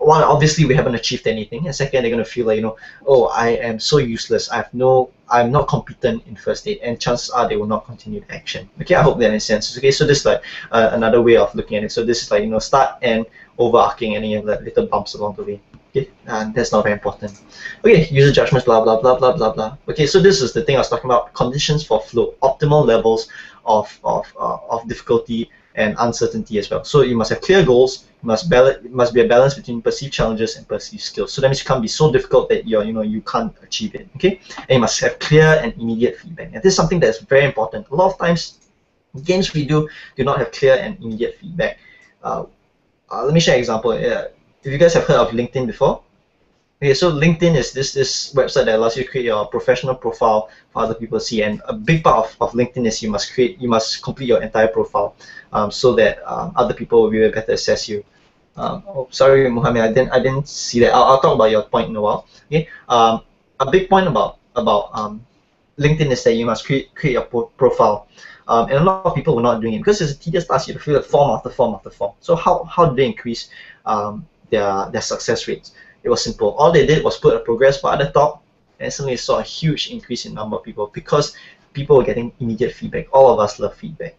One, obviously we haven't achieved anything. And second, they're going to feel like, you know, oh, I am so useless. I have no, I'm not competent in first aid. And chances are they will not continue the action. Okay, I hope that makes sense. Okay, so this is like uh, another way of looking at it. So this is like, you know, start and overarching, and then you have like little bumps along the way. Okay, and that's not very important. Okay, user judgments, blah, blah, blah, blah, blah, blah. Okay, so this is the thing I was talking about, conditions for flow, optimal levels of, of, uh, of difficulty and uncertainty as well. So you must have clear goals. You must balance. It must be a balance between perceived challenges and perceived skills. So that means it can't be so difficult that you're, you know, you can't achieve it. Okay, and you must have clear and immediate feedback. And this is something that is very important. A lot of times, games we do do not have clear and immediate feedback. Uh, uh, let me share an example. Uh, if you guys have heard of LinkedIn before. Okay, so LinkedIn is this this website that allows you to create your professional profile for other people to see, and a big part of, of LinkedIn is you must create, you must complete your entire profile, um, so that um, other people will be able to better assess you. Um, oh, sorry, Mohammed, I didn't I didn't see that. I'll, I'll talk about your point in a while. Okay, um, a big point about about um, LinkedIn is that you must create create your profile, um, and a lot of people were not doing it because it's a tedious task. You have to fill out form after form after form. So how how do they increase um, their their success rates? It was simple. All they did was put a progress bar at the top, and suddenly saw a huge increase in number of people because people were getting immediate feedback. All of us love feedback.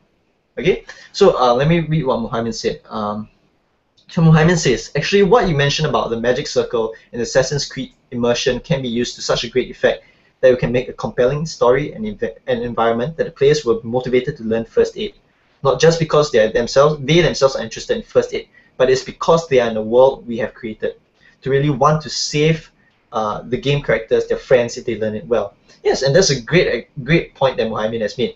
Okay, so uh, let me read what Muhammad said. Um, so Muhammad says, actually what you mentioned about the magic circle in Assassin's Creed immersion can be used to such a great effect that you can make a compelling story and env an environment that the players will be motivated to learn first aid. Not just because they are themselves, they themselves are interested in first aid, but it's because they are in the world we have created, to really want to save uh, the game characters, their friends, if they learn it well. Yes, and that's a great a great point that Mohammed has made.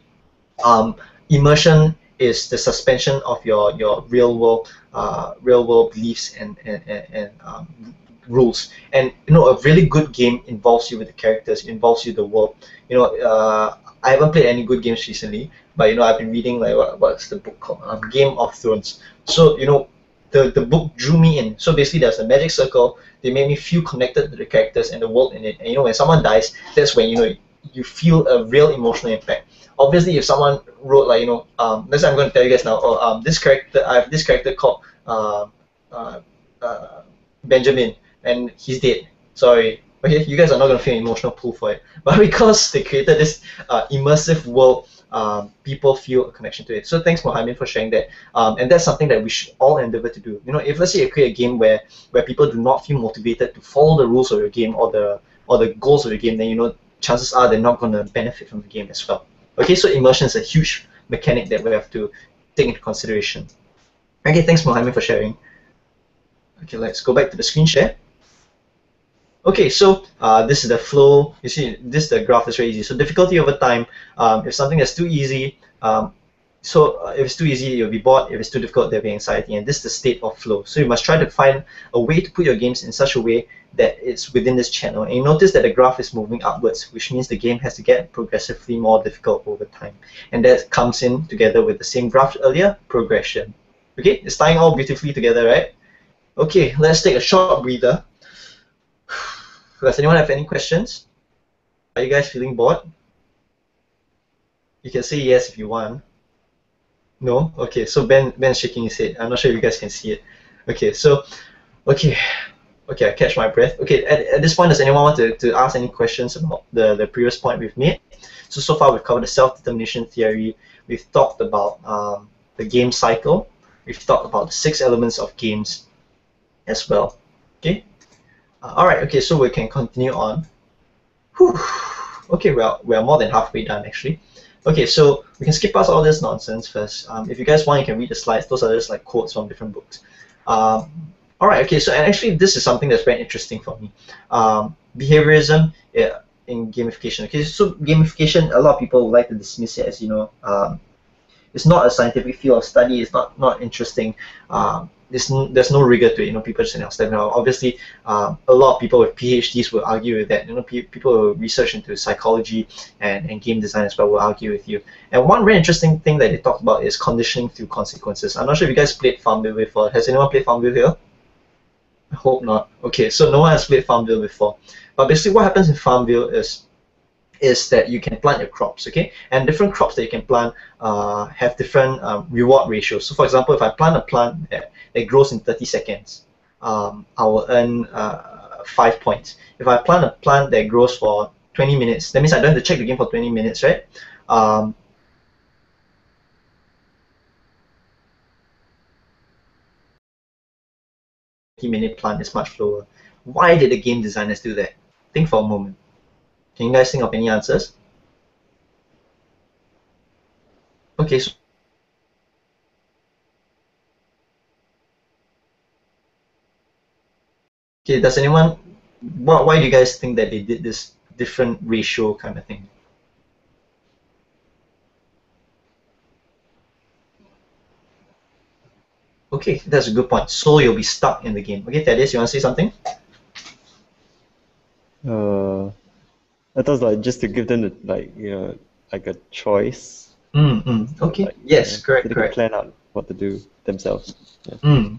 Um, immersion is the suspension of your, your real world uh, real world beliefs and, and, and um, rules. And you know, a really good game involves you with the characters, involves you with the world. You know, uh, I haven't played any good games recently, but you know, I've been reading like what, what's the book called? Um, Game of Thrones. So you know, The, the book drew me in. So basically there's a magic circle, they made me feel connected to the characters and the world in it. And you know, when someone dies, that's when you know you feel a real emotional impact. Obviously if someone wrote like, you know, um, let's say I'm going to tell you guys now, oh, um, this character, I have this character called uh, uh, uh, Benjamin and he's dead. Sorry. Okay, you guys are not going to feel an emotional pull for it. But because they created this uh, immersive world, Um, people feel a connection to it. So thanks, Mohammed, for sharing that. Um, and that's something that we should all endeavor to do. You know, if let's say you create a game where where people do not feel motivated to follow the rules of your game or the or the goals of your game, then you know chances are they're not going to benefit from the game as well. Okay, so immersion is a huge mechanic that we have to take into consideration. Okay, thanks, Mohammed, for sharing. Okay, let's go back to the screen share. Okay, so uh, this is the flow. You see, this the graph is very easy. So difficulty over time. Um, if something is too easy, um, so if it's too easy, you'll be bored. If it's too difficult, there'll be anxiety. And this is the state of flow. So you must try to find a way to put your games in such a way that it's within this channel. And you notice that the graph is moving upwards, which means the game has to get progressively more difficult over time. And that comes in together with the same graph earlier, progression. Okay, it's tying all beautifully together, right? Okay, let's take a short breather. Does anyone have any questions? Are you guys feeling bored? You can say yes if you want. No? Okay, so Ben Ben's shaking his head. I'm not sure if you guys can see it. Okay, so, okay. Okay, I catch my breath. Okay, at, at this point, does anyone want to, to ask any questions about the, the previous point we've made? So, so far we've covered the self-determination theory. We've talked about um, the game cycle. We've talked about the six elements of games as well. Okay? Alright, okay, so we can continue on. Whew. Okay, well, we're more than halfway done actually. Okay, so we can skip past all this nonsense first. Um, if you guys want, you can read the slides. Those are just like quotes from different books. Um, Alright, okay, so and actually this is something that's very interesting for me. Um, behaviorism yeah, in gamification. Okay, so gamification, a lot of people like to dismiss it as, you know, um, it's not a scientific field of study, it's not, not interesting. Um, There's no, there's no rigor to it, you know, people just announce that. Now, obviously, um, a lot of people with PhDs will argue with that. You know, people who research into psychology and, and game design as well will argue with you. And one very interesting thing that they talk about is conditioning through consequences. I'm not sure if you guys played Farmville before. Has anyone played Farmville here? I hope not. Okay, so no one has played Farmville before. But basically what happens in Farmville is is that you can plant your crops, okay? And different crops that you can plant uh, have different um, reward ratios. So for example, if I plant a plant that, that grows in thirty seconds, um, I will earn uh, five points. If I plant a plant that grows for twenty minutes, that means I don't have to check the game for twenty minutes, right? Um, thirty minute plant is much lower. Why did the game designers do that? Think for a moment. Can you guys think of any answers? Okay, so Okay, does anyone? What? Why do you guys think that they did this different ratio kind of thing? Okay, that's a good point. So you'll be stuck in the game. Okay, Thaddeus, you want to say something? Uh, I thought like just to give them the, like you know like a choice. Mm -hmm. Okay. So, like, yes, you know, correct, so they correct. Can plan out what to do themselves. Yeah. Mm.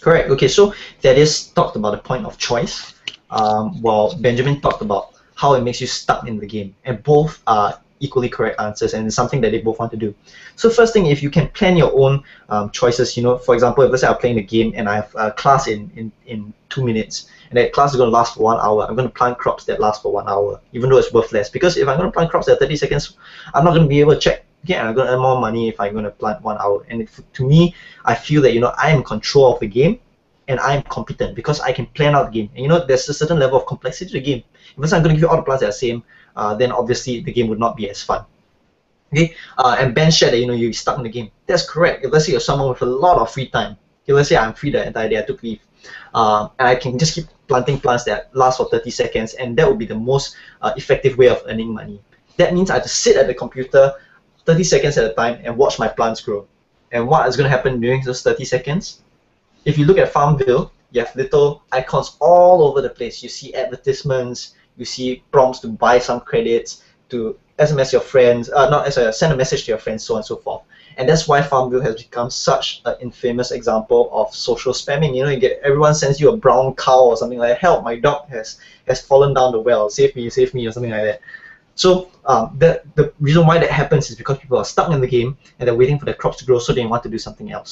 Correct. Okay, so Thaddeus talked about the point of choice, um, while Benjamin talked about how it makes you stuck in the game, and both are equally correct answers, and it's something that they both want to do. So first thing, if you can plan your own um, choices, you know, for example, if let's say I'm playing a game and I have a class in, in, in two minutes, and that class is going to last for one hour, I'm going to plant crops that last for one hour, even though it's worthless, because if I'm going to plant crops that are thirty seconds, I'm not going to be able to check. Okay, and I'm going to earn more money if I'm going to plant one hour. And if, to me, I feel that, you know, I am in control of the game, and I am competent because I can plan out the game. And you know, there's a certain level of complexity to the game. If I'm going to give you all the plants that are the same, uh, then obviously the game would not be as fun. Okay, uh, and Ben shared that, you know, you're stuck in the game. That's correct. If let's say you're someone with a lot of free time. Okay, let's say I'm free the entire day. I took leave, um, and I can just keep planting plants that last for thirty seconds, and that would be the most uh, effective way of earning money. That means I have to sit at the computer thirty seconds at a time and watch my plants grow. And what is going to happen during those thirty seconds? If you look at Farmville, you have little icons all over the place. You see advertisements, you see prompts to buy some credits, to S M S your friends, uh, not S M S, send a message to your friends, so on and so forth. And that's why Farmville has become such an infamous example of social spamming. You know, you get everyone sends you a brown cow or something like that. Help, my dog has has fallen down the well. Save me, save me, or something like that. So um, the, the reason why that happens is because people are stuck in the game and they're waiting for their crops to grow, so they want to do something else.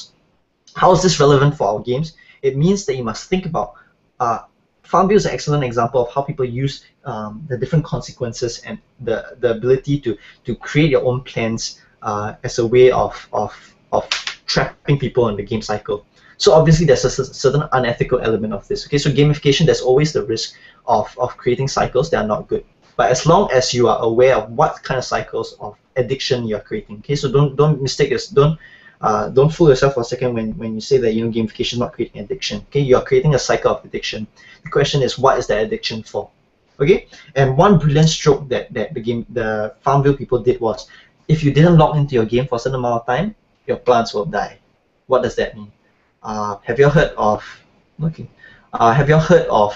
How is this relevant for our games? It means that you must think about, uh, Farmville is an excellent example of how people use um, the different consequences and the, the ability to, to create your own plans uh, as a way of, of, of trapping people in the game cycle. So obviously there's a certain unethical element of this. Okay, so gamification, there's always the risk of, of creating cycles that are not good. But as long as you are aware of what kind of cycles of addiction you are creating, okay, so don't don't mistake this, don't uh, don't fool yourself for a second when when you say that, you know, gamification is not creating addiction. Okay, you are creating a cycle of addiction. The question is, what is that addiction for? Okay, and one brilliant stroke that that the game the Farmville people did was, if you didn't log into your game for a certain amount of time, your plants will die. What does that mean? Uh, have you heard of? Okay, uh, have you heard of?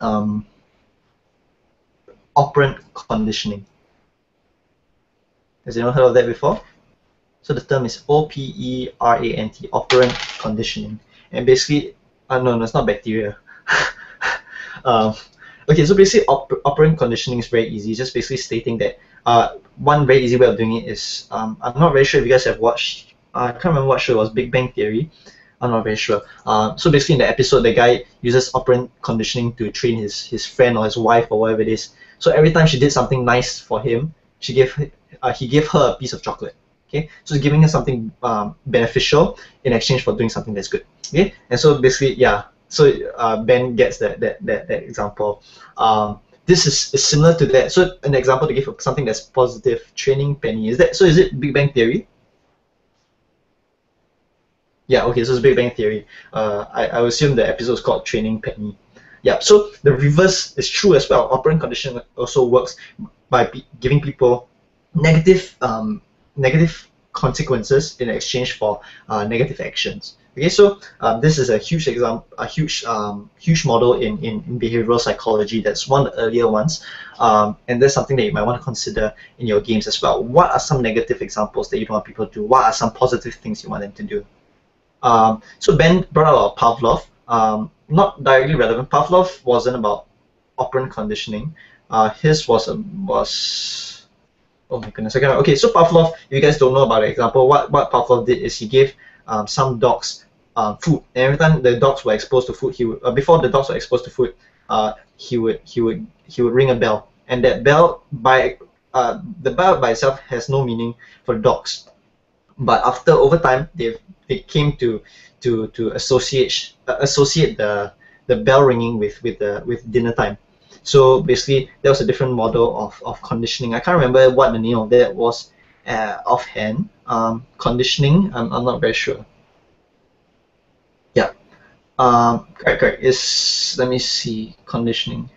Um, Operant conditioning. Has anyone heard of that before? So the term is O P E R A N T, operant conditioning. And basically, uh, no, no, it's not bacteria. um, okay, so basically op operant conditioning is very easy. It's just basically stating that uh, one very easy way of doing it is, um, I'm not very sure if you guys have watched, uh, I can't remember what show it was, Big Bang Theory. I'm not very sure. Um, so basically in the episode, the guy uses operant conditioning to train his, his friend or his wife or whatever it is. So every time she did something nice for him, she gave uh, he gave her a piece of chocolate. Okay, so he's giving her something um, beneficial in exchange for doing something that's good. Okay, and so basically, yeah. So uh, Ben gets that that that, that example. Um, this is, is similar to that. So an example to give something that's positive, training Penny. Is that so? Is it Big Bang Theory? Yeah. Okay. So it's Big Bang Theory. Uh, I I assume the episode is called Training Penny. Yeah, so the reverse is true as well. Operant conditioning also works by giving people negative um, negative consequences in exchange for uh, negative actions. Okay, so um, this is a huge example, a huge um, huge model in, in, in behavioral psychology. That's one of the earlier ones, um, and that's something that you might want to consider in your games as well. What are some negative examples that you don't want people to do? What are some positive things you want them to do? Um, so Ben brought up Pavlov. Um, not directly relevant. Pavlov wasn't about operant conditioning. Uh, his was a, was oh my goodness. Okay, okay. So Pavlov, if you guys don't know about the example, what what Pavlov did is he gave um, some dogs um, food, and every time the dogs were exposed to food, he would, uh, before the dogs were exposed to food, uh, he would he would he would ring a bell, and that bell by uh, the bell by itself has no meaning for dogs, but after over time they they came to to to associate uh, associate the the bell ringing with with the with dinner time. So basically there was a different model of, of conditioning. I can't remember what the name of that was uh, offhand. Um, conditioning, I'm, I'm not very sure. Yeah, Um, correct, correct. Is let me see. Conditioning.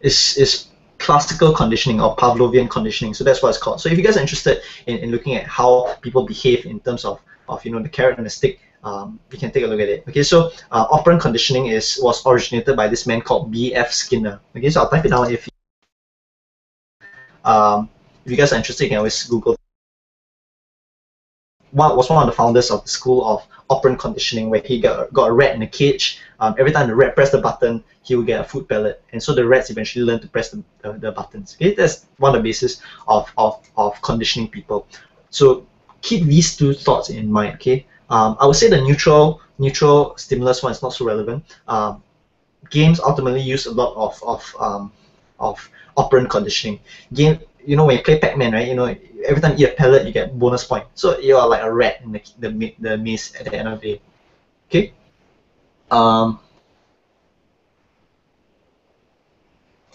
Is is classical conditioning or Pavlovian conditioning. So that's what it's called. So if you guys are interested in, in looking at how people behave in terms of, of you know the carrot and the stick, um, we can take a look at it. Okay, so uh, operant conditioning is was originated by this man called B. F. Skinner. Okay, so I'll type it down if um, if you guys are interested, you can always Google. Was one of the founders of the school of operant conditioning, where he got, got a rat in a cage. Um, every time the rat pressed the button, he would get a food pellet, and so the rats eventually learned to press the, the, the buttons. Okay, that's one of the basis of, of, of conditioning people. So keep these two thoughts in mind. Okay, um, I would say the neutral neutral stimulus one is not so relevant. Um, games ultimately use a lot of of um, of operant conditioning. Game, you know, when you play Pac-Man, right? You know, every time you eat a pellet, you get bonus point. So you are like a rat in the the, the maze at the end of the day. Okay. Um.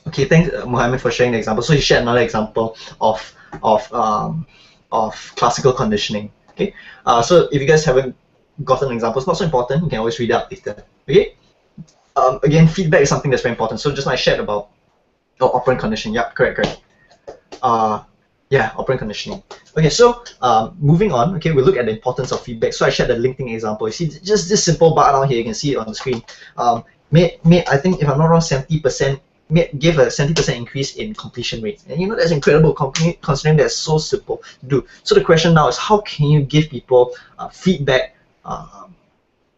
Okay. Thanks, Mohammed, for sharing the example. So he shared another example of of um of classical conditioning. Okay. Uh. So if you guys haven't gotten examples, not so important. You can always read out later. Okay. Um. Again, feedback is something that's very important. So just like I shared about oh, operant conditioning. Yep. Correct. Correct. Uh, yeah, operant conditioning. Okay, so um, moving on. Okay, we look at the importance of feedback. So I shared the LinkedIn example. You see, just this simple bar down here, you can see it on the screen. Um, made, made, I think if I'm not wrong, seventy percent made, gave a seventy percent increase in completion rate, and you know that's incredible considering that's so simple to do. So the question now is, how can you give people uh, feedback uh,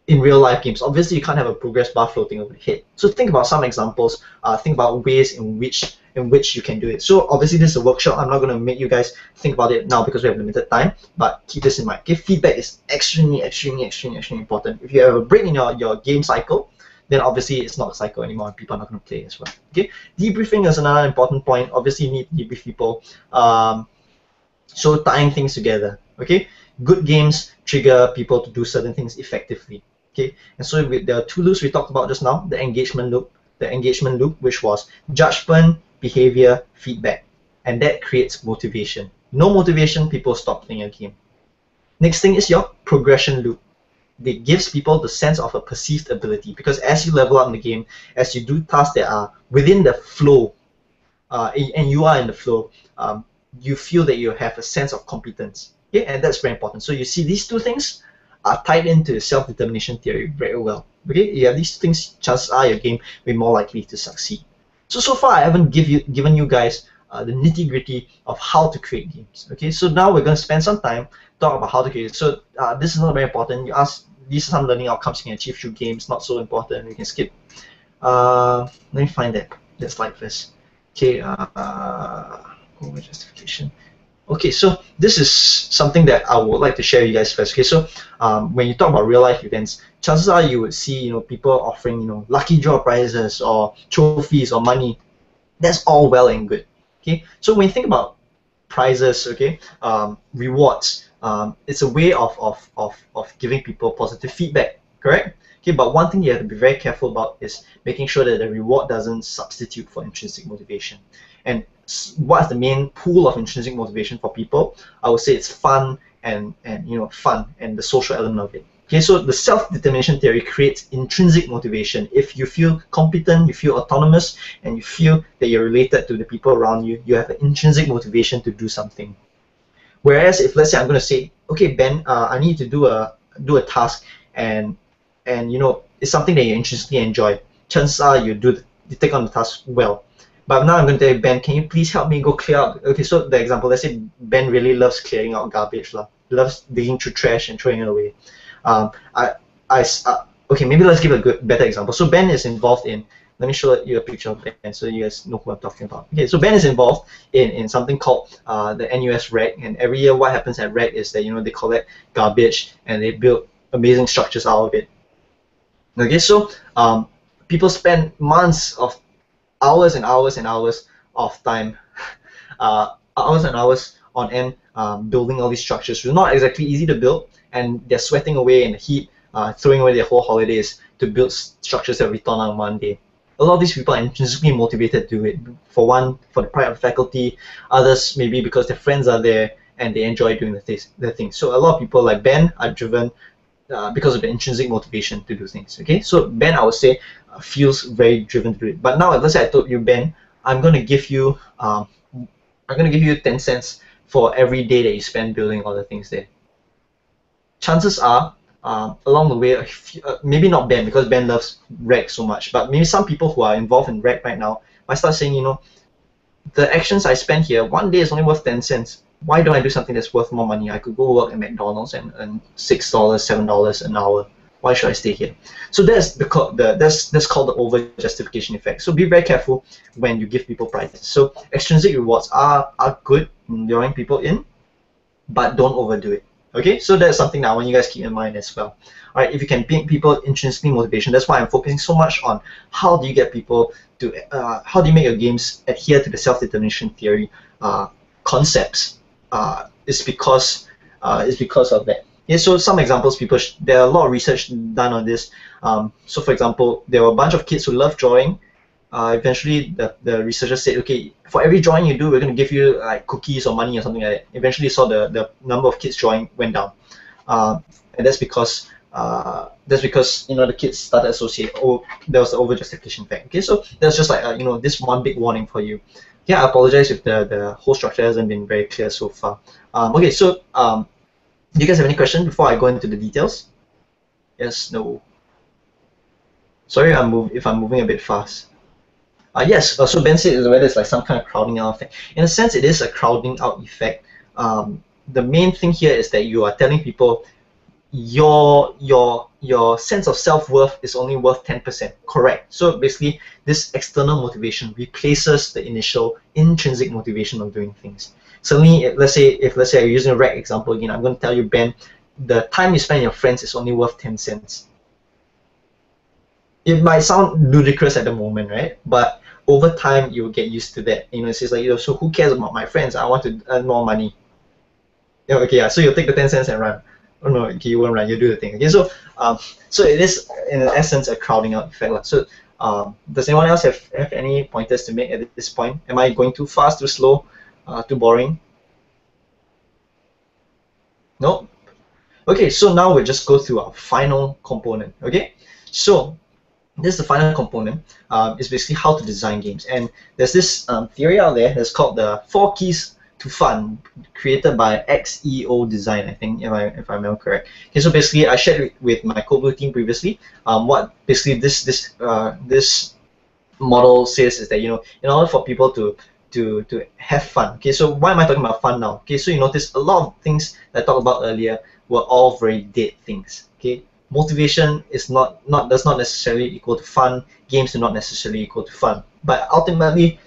in real life games? Obviously, you can't have a progress bar floating over the head. So think about some examples. Uh, think about ways in which. in which you can do it. So obviously this is a workshop. I'm not going to make you guys think about it now because we have limited time, but keep this in mind. Okay, feedback is extremely, extremely, extremely, extremely important. If you have a break in your, your game cycle, then obviously it's not a cycle anymore and people are not going to play as well. Okay, debriefing is another important point. Obviously you need to debrief people. Um, so tying things together. Okay, good games trigger people to do certain things effectively. Okay, and so with the two loops we talked about just now, the engagement loop, the engagement loop which was judgment, behavior, feedback, and that creates motivation. No motivation, people stop playing a game. Next thing is your progression loop. It gives people the sense of a perceived ability, because as you level up in the game, as you do tasks that are within the flow, uh, and you are in the flow, um, you feel that you have a sense of competence. Okay? And that's very important. So you see these two things are tied into self-determination theory very well. Okay? You have these things, chances are your game will be more likely to succeed. So, so far I haven't give you, given you guys uh, the nitty-gritty of how to create games. Okay, so now we're going to spend some time talking about how to create it. So uh, this is not very important. You ask, these are some learning outcomes you can achieve through games, not so important, we can skip. Uh, let me find that, that slide first. Okay, uh, uh, over justification. Okay, so this is something that I would like to share with you guys first. Okay, so um, when you talk about real-life events, chances are you would see, you know, people offering, you know, lucky draw prizes or trophies or money. That's all well and good. Okay, so when you think about prizes, okay, um, rewards, um, it's a way of, of of of giving people positive feedback. Correct. Okay, but one thing you have to be very careful about is making sure that the reward doesn't substitute for intrinsic motivation. And what's the main pool of intrinsic motivation for people? I would say it's fun and and you know fun and the social element of it. Okay, so the self-determination theory creates intrinsic motivation. If you feel competent, you feel autonomous, and you feel that you're related to the people around you, you have an intrinsic motivation to do something. Whereas if let's say I'm going to say, okay, Ben, uh, I need to do a do a task, and and you know it's something that you intrinsically enjoy. Chances are you do the, you take on the task well. But now I'm going to tell you, Ben, can you please help me go clear out? Okay, so the example, let's say Ben really loves clearing out garbage, lah. Loves digging through trash and throwing it away. Um, I, I, uh, okay, maybe let's give a good, better example. So Ben is involved in, let me show you a picture of Ben so you guys know who I'm talking about. Okay, so Ben is involved in, in something called uh, the N U S R E C, and every year what happens at R E C is that, you know, they collect garbage and they build amazing structures out of it. Okay, so um, people spend months of hours and hours and hours of time, uh, hours and hours on end, um, building all these structures. It's not exactly easy to build, and they're sweating away in the heat, uh, throwing away their whole holidays to build structures that will be torn on one day. A lot of these people are intrinsically motivated to do it. For one, for the pride of faculty, others maybe because their friends are there and they enjoy doing the, th the thing. So a lot of people like Ben are driven uh, because of the intrinsic motivation to do things. Okay, so Ben, I would say, uh, feels very driven to do it. But now, let's say I told you, Ben, I'm gonna give you, um, I'm gonna give you ten cents for every day that you spend building all the things there. Chances are, uh, along the way, uh, maybe not Ben, because Ben loves R E C so much, but maybe some people who are involved in R E C right now might start saying, you know, the actions I spend here, one day is only worth ten cents. Why don't I do something that's worth more money? I could go work at McDonald's and earn six dollars, seven dollars an hour. Why should I stay here? So that's the, the that's that's called the over-justification effect. So be very careful when you give people prizes. So extrinsic rewards are, are good in luring people in, but don't overdo it. Okay, so that's something that I want you guys to keep in mind as well. All right, if you can make people intrinsically motivated, that's why I'm focusing so much on how do you get people to, uh, how do you make your games adhere to the self-determination theory uh, concepts? Uh, it's because uh, it's because of that. Yeah, so some examples, people sh there are a lot of research done on this. Um, so for example, there were a bunch of kids who loved drawing. Uh, eventually, the, the researchers said, okay, for every drawing you do, we're going to give you like cookies or money or something like that. Eventually, saw the the number of kids drawing went down, uh, and that's because uh, that's because you know the kids started associate. Oh, there was the overjustification effect. Okay, so that's just like uh, you know this one big warning for you. Yeah, I apologize if the the whole structure hasn't been very clear so far. Um, okay, so um, do you guys have any questions before I go into the details? Yes, no. Sorry, I'm move if I'm moving a bit fast. Uh, yes, uh, so Ben said whether it's like some kind of crowding out effect. In a sense, it is a crowding out effect. Um, the main thing here is that you are telling people your your your sense of self-worth is only worth ten percent. Correct. So basically, this external motivation replaces the initial intrinsic motivation of doing things. Suddenly, let's say if let's say I'm using a R E C example again, I'm going to tell you, Ben, the time you spend with your friends is only worth ten cents. It might sound ludicrous at the moment, right? But over time, you will get used to that. You know, it's just like, you know, so who cares about my friends? I want to earn more money. Yeah, okay, yeah. So you'll take the ten cents and run. Oh no, okay, you won't run. You'll do the thing. Okay, so um, so it is in essence a crowding out effect. Like, so um, does anyone else have have any pointers to make at this point? Am I going too fast, too slow, uh, too boring? No. Okay, so now we'll just go through our final component. Okay, so. This is the final component. Um, is basically how to design games, and there's this um, theory out there that's called the four keys to fun, created by X E O Design, I think, if I if I remember correct. Okay, so basically, I shared with my Code Blue team previously. Um, what basically this this uh, this model says is that, you know, in order for people to to to have fun. Okay, so why am I talking about fun now? Okay, so you notice a lot of things that I talked about earlier were all very dead things. Okay. Motivation is not, not does not necessarily equal to fun. Games do not necessarily equal to fun. But ultimately,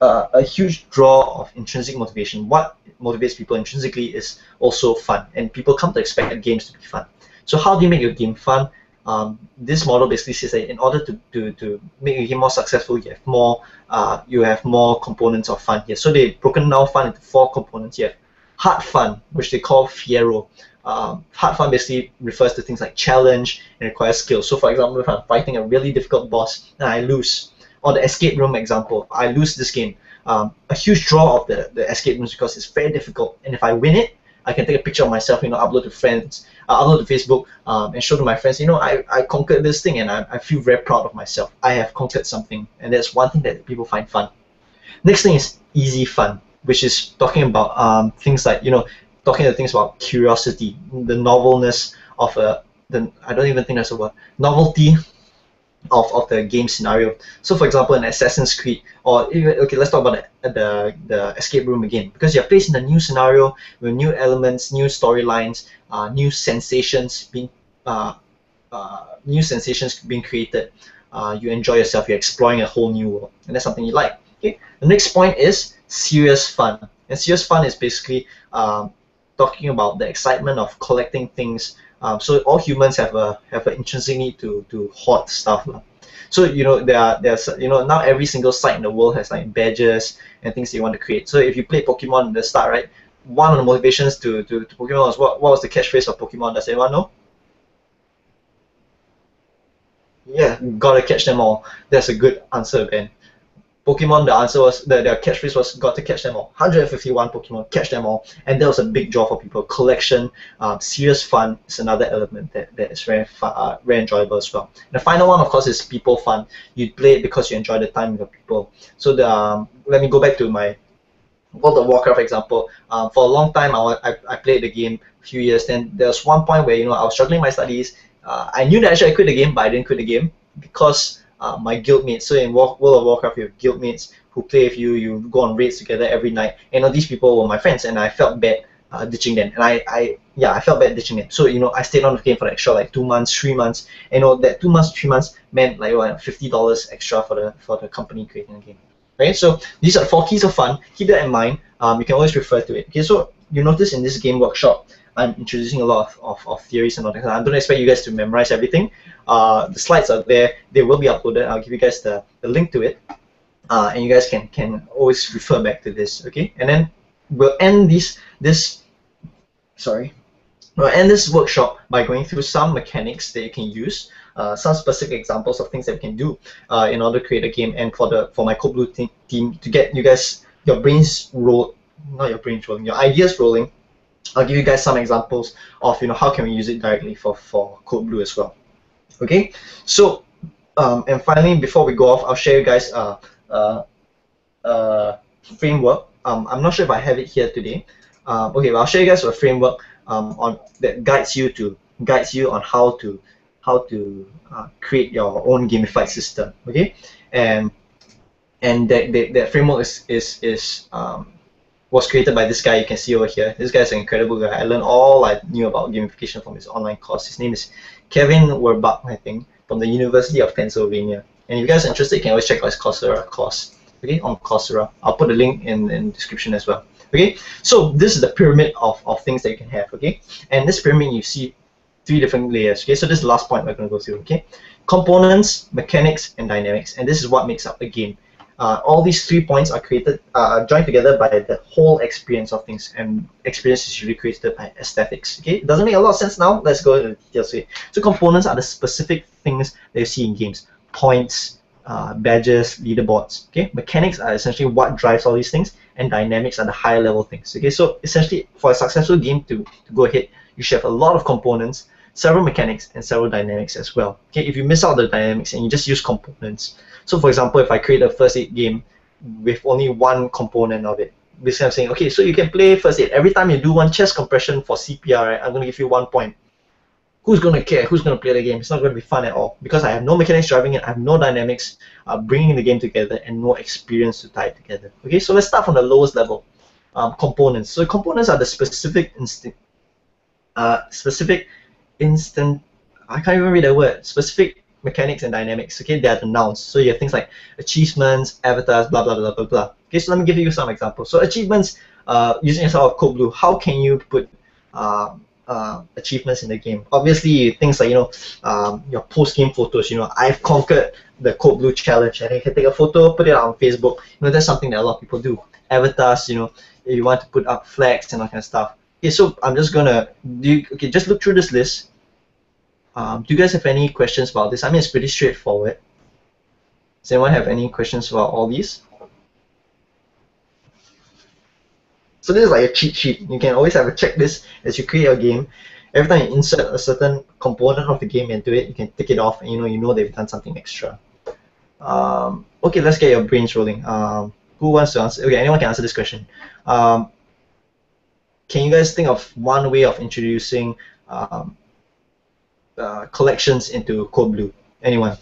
uh, a huge draw of intrinsic motivation, what motivates people intrinsically, is also fun. And people come to expect games to be fun. So how do you make your game fun? Um, this model basically says that in order to, to, to make your game more successful, you have more uh, you have more components of fun here. So they've broken down fun into four components. You have hard fun, which they call Fiero. Um, hard fun basically refers to things like challenge and requires skill. So for example, if I'm fighting a really difficult boss and I lose, or the escape room example, I lose this game, um, a huge draw of the, the escape rooms because it's very difficult, and if I win it, I can take a picture of myself, you know, upload to friends, uh, upload to Facebook, um, and show to my friends, you know, I, I conquered this thing, and I, I feel very proud of myself. I have conquered something, and that's one thing that people find fun. Next thing is easy fun, which is talking about um, things like, you know, talking to things about curiosity, the novelness of a, the, I don't even think that's a word, novelty of, of the game scenario. So for example, in Assassin's Creed, or even, okay, let's talk about the, the, the escape room again, because you're placed in a new scenario with new elements, new storylines, uh, new sensations being, uh, uh, new sensations being created. Uh, you enjoy yourself, you're exploring a whole new world, and that's something you like. Okay? The next point is serious fun, and serious fun is basically um, talking about the excitement of collecting things. Um, so all humans have a have an intrinsic need to to hoard stuff. So you know there are there's you know now every single site in the world has like badges and things that you want to create. So if you play Pokemon at the start, right, one of the motivations to to, to Pokemon was what what was the catchphrase of Pokemon? Does anyone know? Yeah, gotta catch them all. That's a good answer, Ben. Pokemon, the answer was, the, their catchphrase was, got to catch them all. one hundred fifty-one Pokemon, catch them all. And that was a big draw for people. Collection, um, serious fun is another element that, that is very, fun, uh, very enjoyable as well. And the final one, of course, is people fun. You play it because you enjoy the time with the people. So the, um, let me go back to my World of Warcraft, for example. Um, for a long time, I, I, I played the game a few years. Then there was one point where, you know, I was struggling with my studies. Uh, I knew that I should quit the game, but I didn't quit the game because uh, my guildmates. So in World of Warcraft, you have guildmates who play with you. You go on raids together every night. And all these people were my friends, and I felt bad uh, ditching them. And I, I, yeah, I felt bad ditching them. So you know, I stayed on the game for an extra like two months, three months. And all that two months, three months meant like what, fifty dollars extra for the for the company creating the game. Right, so these are four keys of fun. Keep that in mind. Um, you can always refer to it. Okay, so you notice in this game workshop, I'm introducing a lot of, of, of theories and all that. I don't expect you guys to memorize everything. Uh, the slides are there. They will be uploaded. I'll give you guys the, the link to it, uh, and you guys can can always refer back to this. Okay, and then we'll end this this. Sorry, we'll end this workshop by going through some mechanics that you can use. Uh, some specific examples of things that we can do uh, in order to create a game, and for the for my Code Blue te team to get you guys your brains roll, not your brains rolling, your ideas rolling. I'll give you guys some examples of you know how can we use it directly for for Code Blue as well. Okay, so um, and finally before we go off, I'll share you guys a uh, uh, uh, framework. Um, I'm not sure if I have it here today. Uh, okay, but I'll share you guys a framework um, on that guides you to guides you on how to. how to uh, create your own gamified system, okay? And and that, that, that framework is, is, is um, was created by this guy you can see over here. This guy's an incredible guy. I learned all I knew about gamification from his online course. His name is Kevin Werbach, I think, from the University of Pennsylvania. And if you guys are interested, you can always check out his Coursera course, okay, on Coursera. I'll put the link in, in the description as well, okay? So this is the pyramid of, of things that you can have, okay? And this pyramid you see three different layers, okay? So this is the last point we're going to go through, okay? Components, mechanics, and dynamics, and this is what makes up a game. Uh, all these three points are created, uh, joined together by the whole experience of things, and experience is usually created by aesthetics, okay? It doesn't make a lot of sense now, let's go to the details here. So components are the specific things that you see in games. Points, uh, badges, leaderboards, okay? Mechanics are essentially what drives all these things, and dynamics are the higher level things, okay? So essentially, for a successful game to, to go ahead, you should have a lot of components, several mechanics, and several dynamics as well. Okay, if you miss out the dynamics and you just use components. So for example, if I create a first aid game with only one component of it, basically I'm saying, okay, so you can play first aid. Every time you do one chest compression for C P R, right, I'm going to give you one point. Who's going to care? Who's going to play the game? It's not going to be fun at all because I have no mechanics driving it, I have no dynamics uh, bringing the game together, and no experience to tie it together. Okay, so let's start from the lowest level, um, components. So components are the specific instinct, uh, specific instant, I can't even read that word, specific mechanics and dynamics, okay, they are the nouns. So you have things like achievements, avatars, blah, blah, blah, blah, blah. Okay, so let me give you some examples. So achievements, uh, using yourself of Code Blue, how can you put uh, uh, achievements in the game? Obviously, things like, you know, um, your post-game photos, you know, I've conquered the Code Blue challenge, and you can take a photo, put it out on Facebook, you know, that's something that a lot of people do. Avatars, you know, you want to put up flags and all that kind of stuff. Okay, so I'm just gonna do. Okay, just look through this list. Um, do you guys have any questions about this? I mean, it's pretty straightforward. Does anyone have any questions about all these? So this is like a cheat sheet. You can always have a checklist as you create your game. Every time you insert a certain component of the game into it, you can tick it off, and you know you know they've done something extra. Um, okay, let's get your brains rolling. Um, who wants to answer? Okay, anyone can answer this question. Um, Can you guys think of one way of introducing um, uh, collections into Code Blue? Anyone?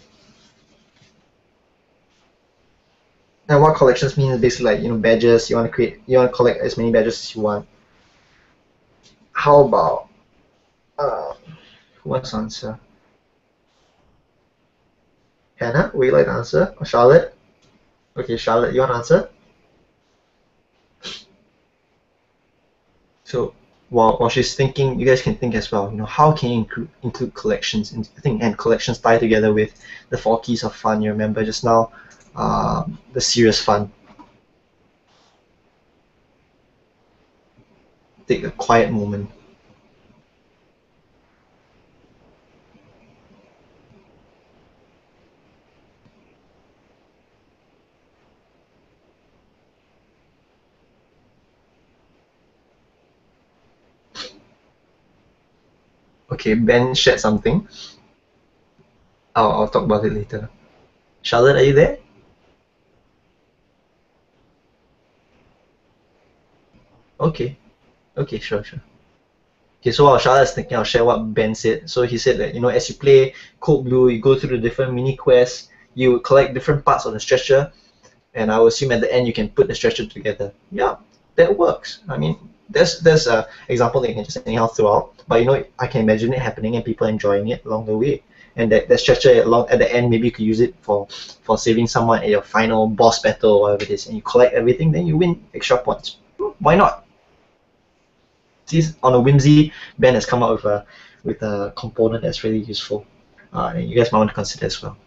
And what collections means basically like you know badges. You want to create, you want to collect as many badges as you want. How about uh, who wants to answer? Hannah, would you like to answer? Or Charlotte? Okay, Charlotte, you want to answer? So while, while she's thinking, you guys can think as well. You know, how can you include, include collections? And I think and collections tie together with the four keys of fun. You remember just now, uh, the serious fun. Take a quiet moment. Okay, Ben shared something. I'll, I'll talk about it later. Charlotte, are you there? Okay. Okay, sure, sure. Okay, so while Charlotte's thinking, I'll share what Ben said. So he said that, you know, as you play Code Blue, you go through the different mini quests, you collect different parts of the stretcher, and I will assume at the end you can put the stretcher together. Yeah, that works. I mean, there's there's an example that you can just anyhow throw out, but you know, I can imagine it happening and people enjoying it along the way. And that, that stretcher along at the end, maybe you could use it for, for saving someone at your final boss battle or whatever it is, and you collect everything, then you win extra points. Why not? On a whimsy, Ben has come up with a with a component that's really useful, uh, and you guys might want to consider as well.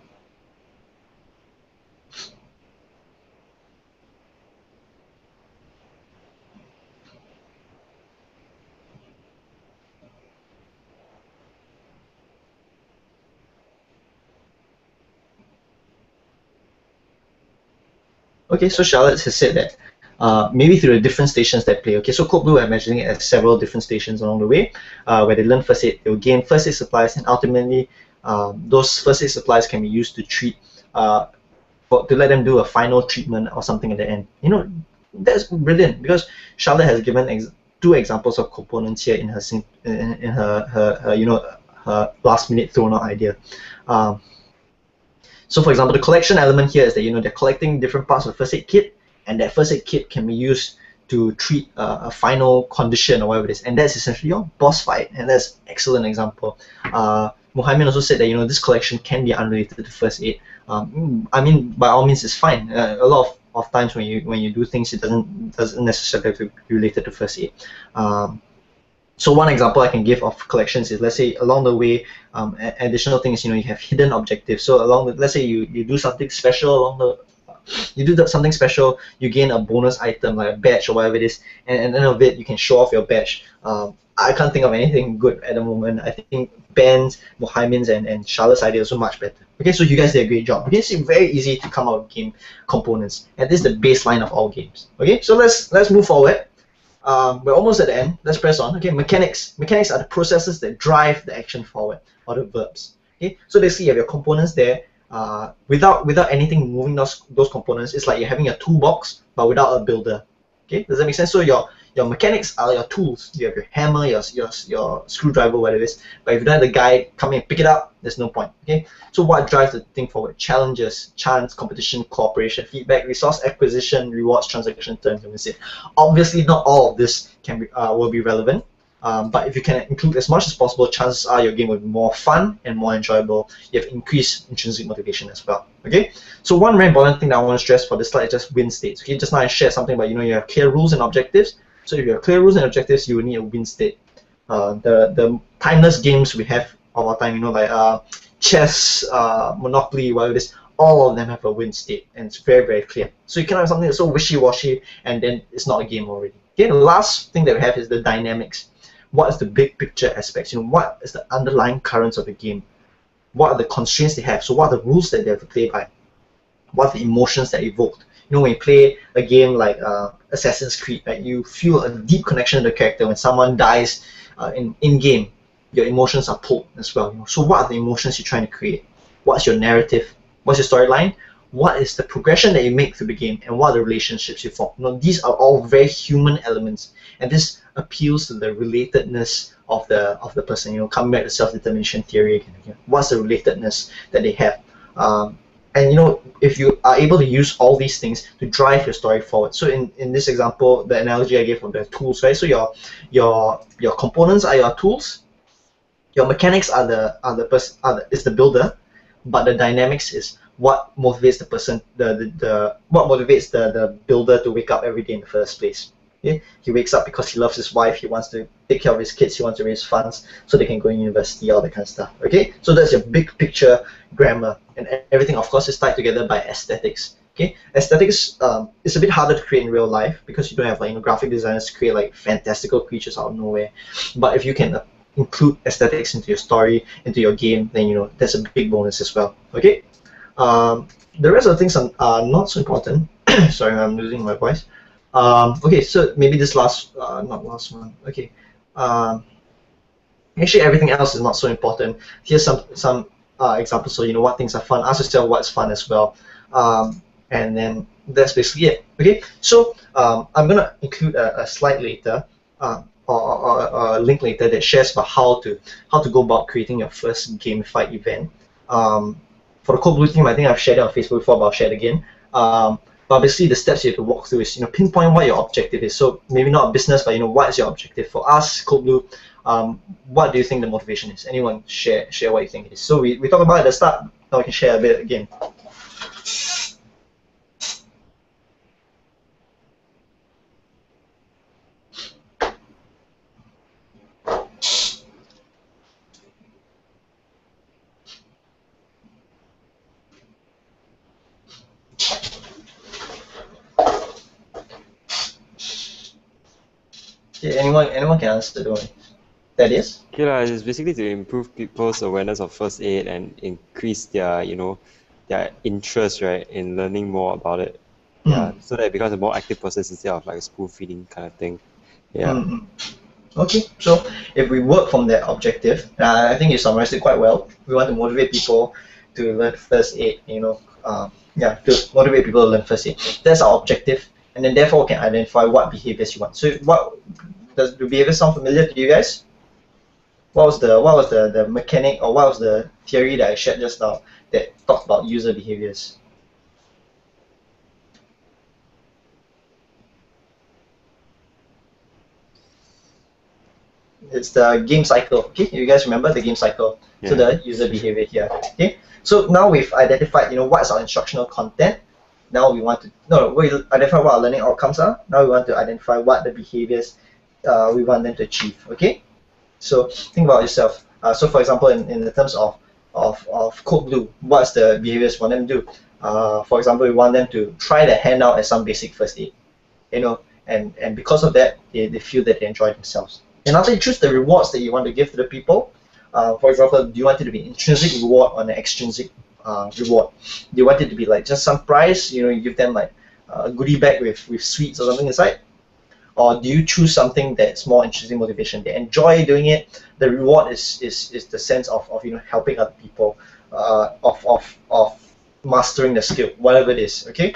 Okay, so Charlotte has said that. Uh, maybe through the different stations that play. Okay, so Code Blue, I'm imagining it as several different stations along the way, uh, where they learn first aid, they'll gain first aid supplies, and ultimately, um, those first aid supplies can be used to treat, uh, for, to let them do a final treatment or something at the end. You know, that's brilliant, because Charlotte has given ex two examples of components here in her in, in her, her, her you know her last minute thrown out idea. Um, so, for example, the collection element here is that you know they're collecting different parts of the first aid kit. And that first aid kit can be used to treat uh, a final condition or whatever it is, and that's essentially your boss fight, and that's an excellent example. Uh, Muhammad also said that you know this collection can be unrelated to first aid. Um, I mean, by all means, it's fine. Uh, a lot of, of times when you when you do things, it doesn't doesn't necessarily have to be related to first aid. Um, So one example I can give of collections is, let's say along the way, um, additional things you know you have hidden objectives. So along the, let's say you you do something special along the. You do something special, you gain a bonus item like a badge or whatever it is, and at the end of it, you can show off your badge. Um, I can't think of anything good at the moment. I think Ben's, Mohaimin's, and, and Charlotte's idea is so much better. Okay, so you guys did a great job. Okay, so it's very easy to come out with game components, and this is the baseline of all games. Okay, so let's let's move forward. Um, we're almost at the end. Let's press on. Okay, mechanics. Mechanics are the processes that drive the action forward, or the verbs. Okay, so basically you have your components there. Uh, without without anything moving those those components, it's like you're having a toolbox but without a builder. Okay, does that make sense? So your your mechanics are your tools. You have your hammer, your your your screwdriver, whatever it is. But if you don't have the guy come in and pick it up, there's no point. Okay. So what drives the thing forward? Challenges, chance, competition, cooperation, feedback, resource acquisition, rewards, transaction, terms, and that's it. Obviously, not all of this can be uh, will be relevant. Um, but if you can include as much as possible, chances are your game will be more fun and more enjoyable. You have increased intrinsic motivation as well. Okay. So one very important thing that I want to stress for this slide is just win states. Okay. Just now I shared something about you know you have clear rules and objectives. So if you have clear rules and objectives, you will need a win state. Uh, the the timeless games we have of our time, you know, like uh, chess, uh, Monopoly, whatever it is. All of them have a win state, and it's very, very clear. So you cannot have something that's so wishy-washy, and then it's not a game already. Okay. The last thing that we have is the dynamics. What is the big picture aspects? You know, what is the underlying currents of the game? What are the constraints they have? So what are the rules that they have to play by? What are the emotions that are evoked? You know, when you play a game like uh, Assassin's Creed, right, you feel a deep connection to the character. When someone dies uh, in in game, your emotions are pulled as well. You know? So what are the emotions you're trying to create? What's your narrative? What's your storyline? What is the progression that you make through the game, and what are the relationships you form? You know, these are all very human elements, and this appeals to the relatedness of the of the person. You know, coming back to self-determination theory again, again. What's the relatedness that they have? Um, and you know, if you are able to use all these things to drive your story forward. So in in this example, the analogy I gave from the tools, right? So your your your components are your tools, your mechanics are the are the person are the, is the builder, but the dynamics is what motivates the person, the, the, the what motivates the, the builder to wake up every day in the first place. Okay? He wakes up because he loves his wife, he wants to take care of his kids, he wants to raise funds so they can go to university, all that kind of stuff. Okay? So that's your big picture grammar, and everything of course is tied together by aesthetics. Okay? Aesthetics um, is a bit harder to create in real life because you don't have like you know, graphic designers to create like fantastical creatures out of nowhere. But if you can uh, include aesthetics into your story, into your game, then you know that's a big bonus as well. Okay? Um, the rest of the things are, are not so important. Sorry, I'm losing my voice. Um, okay, so maybe this last, uh, not last one. Okay, um, Actually, everything else is not so important. Here's some some uh, examples, so you know what things are fun. Ask yourself what's fun as well, um, and then that's basically it. Okay, so um, I'm gonna include a, a slide later, uh, or, or, or a link later that shares about how to how to go about creating your first gamified event. Um, for the Code Blue team, I think I've shared it on Facebook before, but I'll share it again. Um, But basically, the steps you have to walk through is, you know, pinpoint what your objective is. So maybe not a business, but you know, what is your objective? For us, Code Blue, um, what do you think the motivation is? Anyone share share what you think it is. So we we talked about it at the start. Now we can share a bit again. Anyone, anyone can answer the one. That is? Okay, la, it's basically to improve people's awareness of first aid and increase their, you know, their interest, right, in learning more about it. Mm. Yeah, so that it becomes a more active process instead of like a school feeding kind of thing. Yeah. Mm-hmm. Okay, so if we work from that objective, uh, I think you summarized it quite well. We want to motivate people to learn first aid. You know, uh, yeah, to motivate people to learn first aid. That's our objective, and then therefore we can identify what behaviors you want. So what Does the behavior sound familiar to you guys? What was the what was the, the mechanic or what was the theory that I shared just now that talked about user behaviors? It's the game cycle. Okay, you guys remember the game cycle. Yeah. So the user behavior here. Okay. So now we've identified, you know, what's our instructional content. Now we want to no, we identify what our learning outcomes are. Now we want to identify what the behaviors Uh, we want them to achieve. Okay, so think about yourself. Uh, so, for example, in, in the terms of of of Code Blue, what's the behaviors we want them to do? Uh, for example, we want them to try their hand out as some basic first aid, you know, and and because of that, they, they feel that they enjoy themselves. And after you choose the rewards that you want to give to the people, uh, for example, do you want it to be intrinsic reward or an extrinsic uh, reward? Do you want it to be like just some prize? You know, you give them like a goodie bag with with sweets or something inside. Or do you choose something that's more intrinsic motivation? They enjoy doing it. The reward is is, is the sense of, of you know, helping other people, uh, of of of mastering the skill, whatever it is. Okay.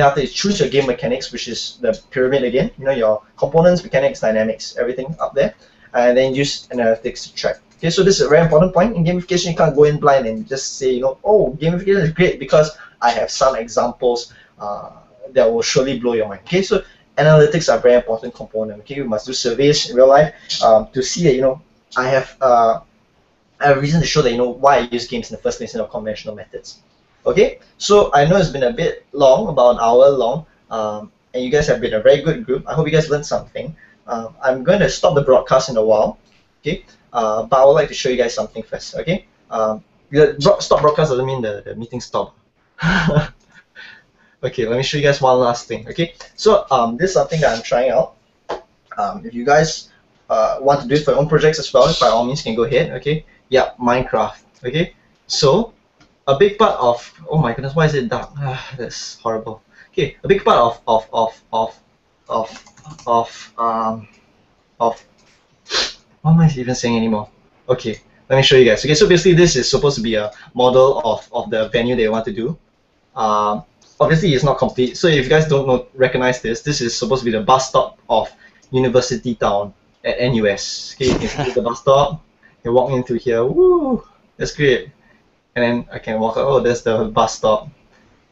Now after you choose your game mechanics, which is the pyramid again, you know, your components, mechanics, dynamics, everything up there, and then use analytics to track. Okay. So this is a very important point in gamification. You can't go in blind and just say, you know, oh, gamification is great because I have some examples uh, that will surely blow your mind. Okay. So analytics are a very important component. Okay, we must do surveys in real life um, to see that, you know, I have uh, I have a reason to show that, you know, why I use games in the first place in our conventional methods. Okay, so I know it's been a bit long, about an hour long, um, and you guys have been a very good group. I hope you guys learned something. Um, I'm going to stop the broadcast in a while. Okay, uh, but I would like to show you guys something first. Okay, um, the stop broadcast doesn't mean the, the meeting stopped. Okay, let me show you guys one last thing. Okay, so um, this is something that I'm trying out. Um, if you guys uh, want to do it for your own projects as well, by all means, you can go ahead. Okay, yeah, Minecraft. Okay, so a big part of oh my goodness, why is it dark? Ah, that's horrible. Okay, a big part of of of of of of um of what am I even saying anymore? Okay, let me show you guys. Okay, so basically, this is supposed to be a model of of the venue they want to do. Um. Obviously, it's not complete. So if you guys don't know, recognize this, this is supposed to be the bus stop of University Town at N U S. Okay, you can see the bus stop. You walk into here. Woo! That's great. And then I can walk out. Oh, there's the bus stop.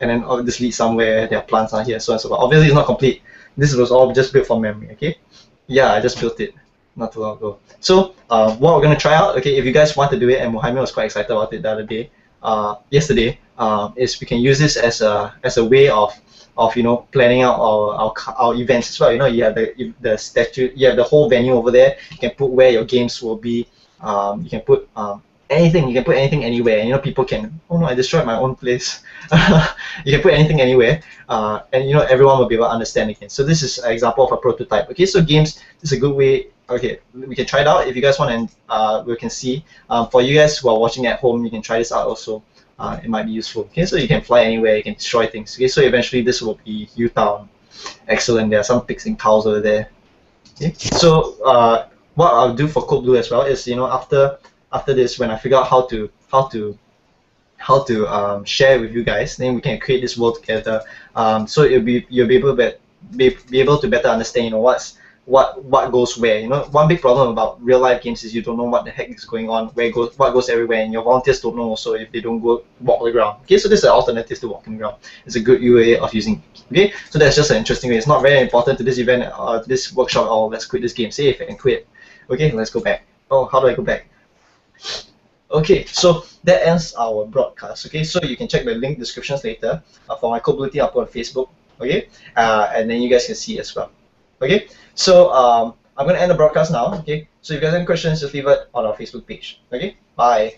And then oh, this leads somewhere. Their plants are here, so and so forth. Obviously, it's not complete. This was all just built from memory. Okay. Yeah, I just built it not too long ago. So uh, what we're gonna try out. Okay, if you guys want to do it, and Mohamed was quite excited about it the other day. Uh, yesterday. Um, is we can use this as a as a way of of you know planning out our, our our events as well. You know, you have the the statue, you have the whole venue over there. You can put where your games will be. Um, you can put um, anything. You can put anything anywhere. And, you know, people can. Oh no, I destroyed my own place. You can put anything anywhere, uh, and you know everyone will be able to understand again. So this is an example of a prototype. Okay, so games is a good way. Okay, we can try it out if you guys want, and uh, we can see. Um, for you guys who are watching at home, you can try this out also. Uh, it might be useful. Okay, so you can fly anywhere, you can destroy things. Okay, so eventually this will be U Town. Excellent. There are some pigs and cows over there. Okay, so uh, what I'll do for Code Blue as well is, you know, after after this, when I figure out how to how to how to um, share with you guys, then we can create this world together. Um, so it'll be you'll be able to be, be able to better understand, you know, what's what what goes where. You know, one big problem about real life games is you don't know what the heck is going on, where goes what goes everywhere, and your volunteers don't know also if they don't go walk the ground. Okay, so this is an alternative to walking the ground. It's a good U A of using. Okay, so that's just an interesting way. It's not very important to this event or to this workshop. Or let's quit this game, save and quit. Okay, let's go back. Oh, how do I go back? Okay, so that ends our broadcast. Okay, so you can check the link descriptions later uh, for my Code Blue team up on Facebook. Okay, uh, and then you guys can see as well. Okay, so um, I'm gonna end the broadcast now. Okay, so if you guys have any questions, just leave it on our Facebook page. Okay, bye.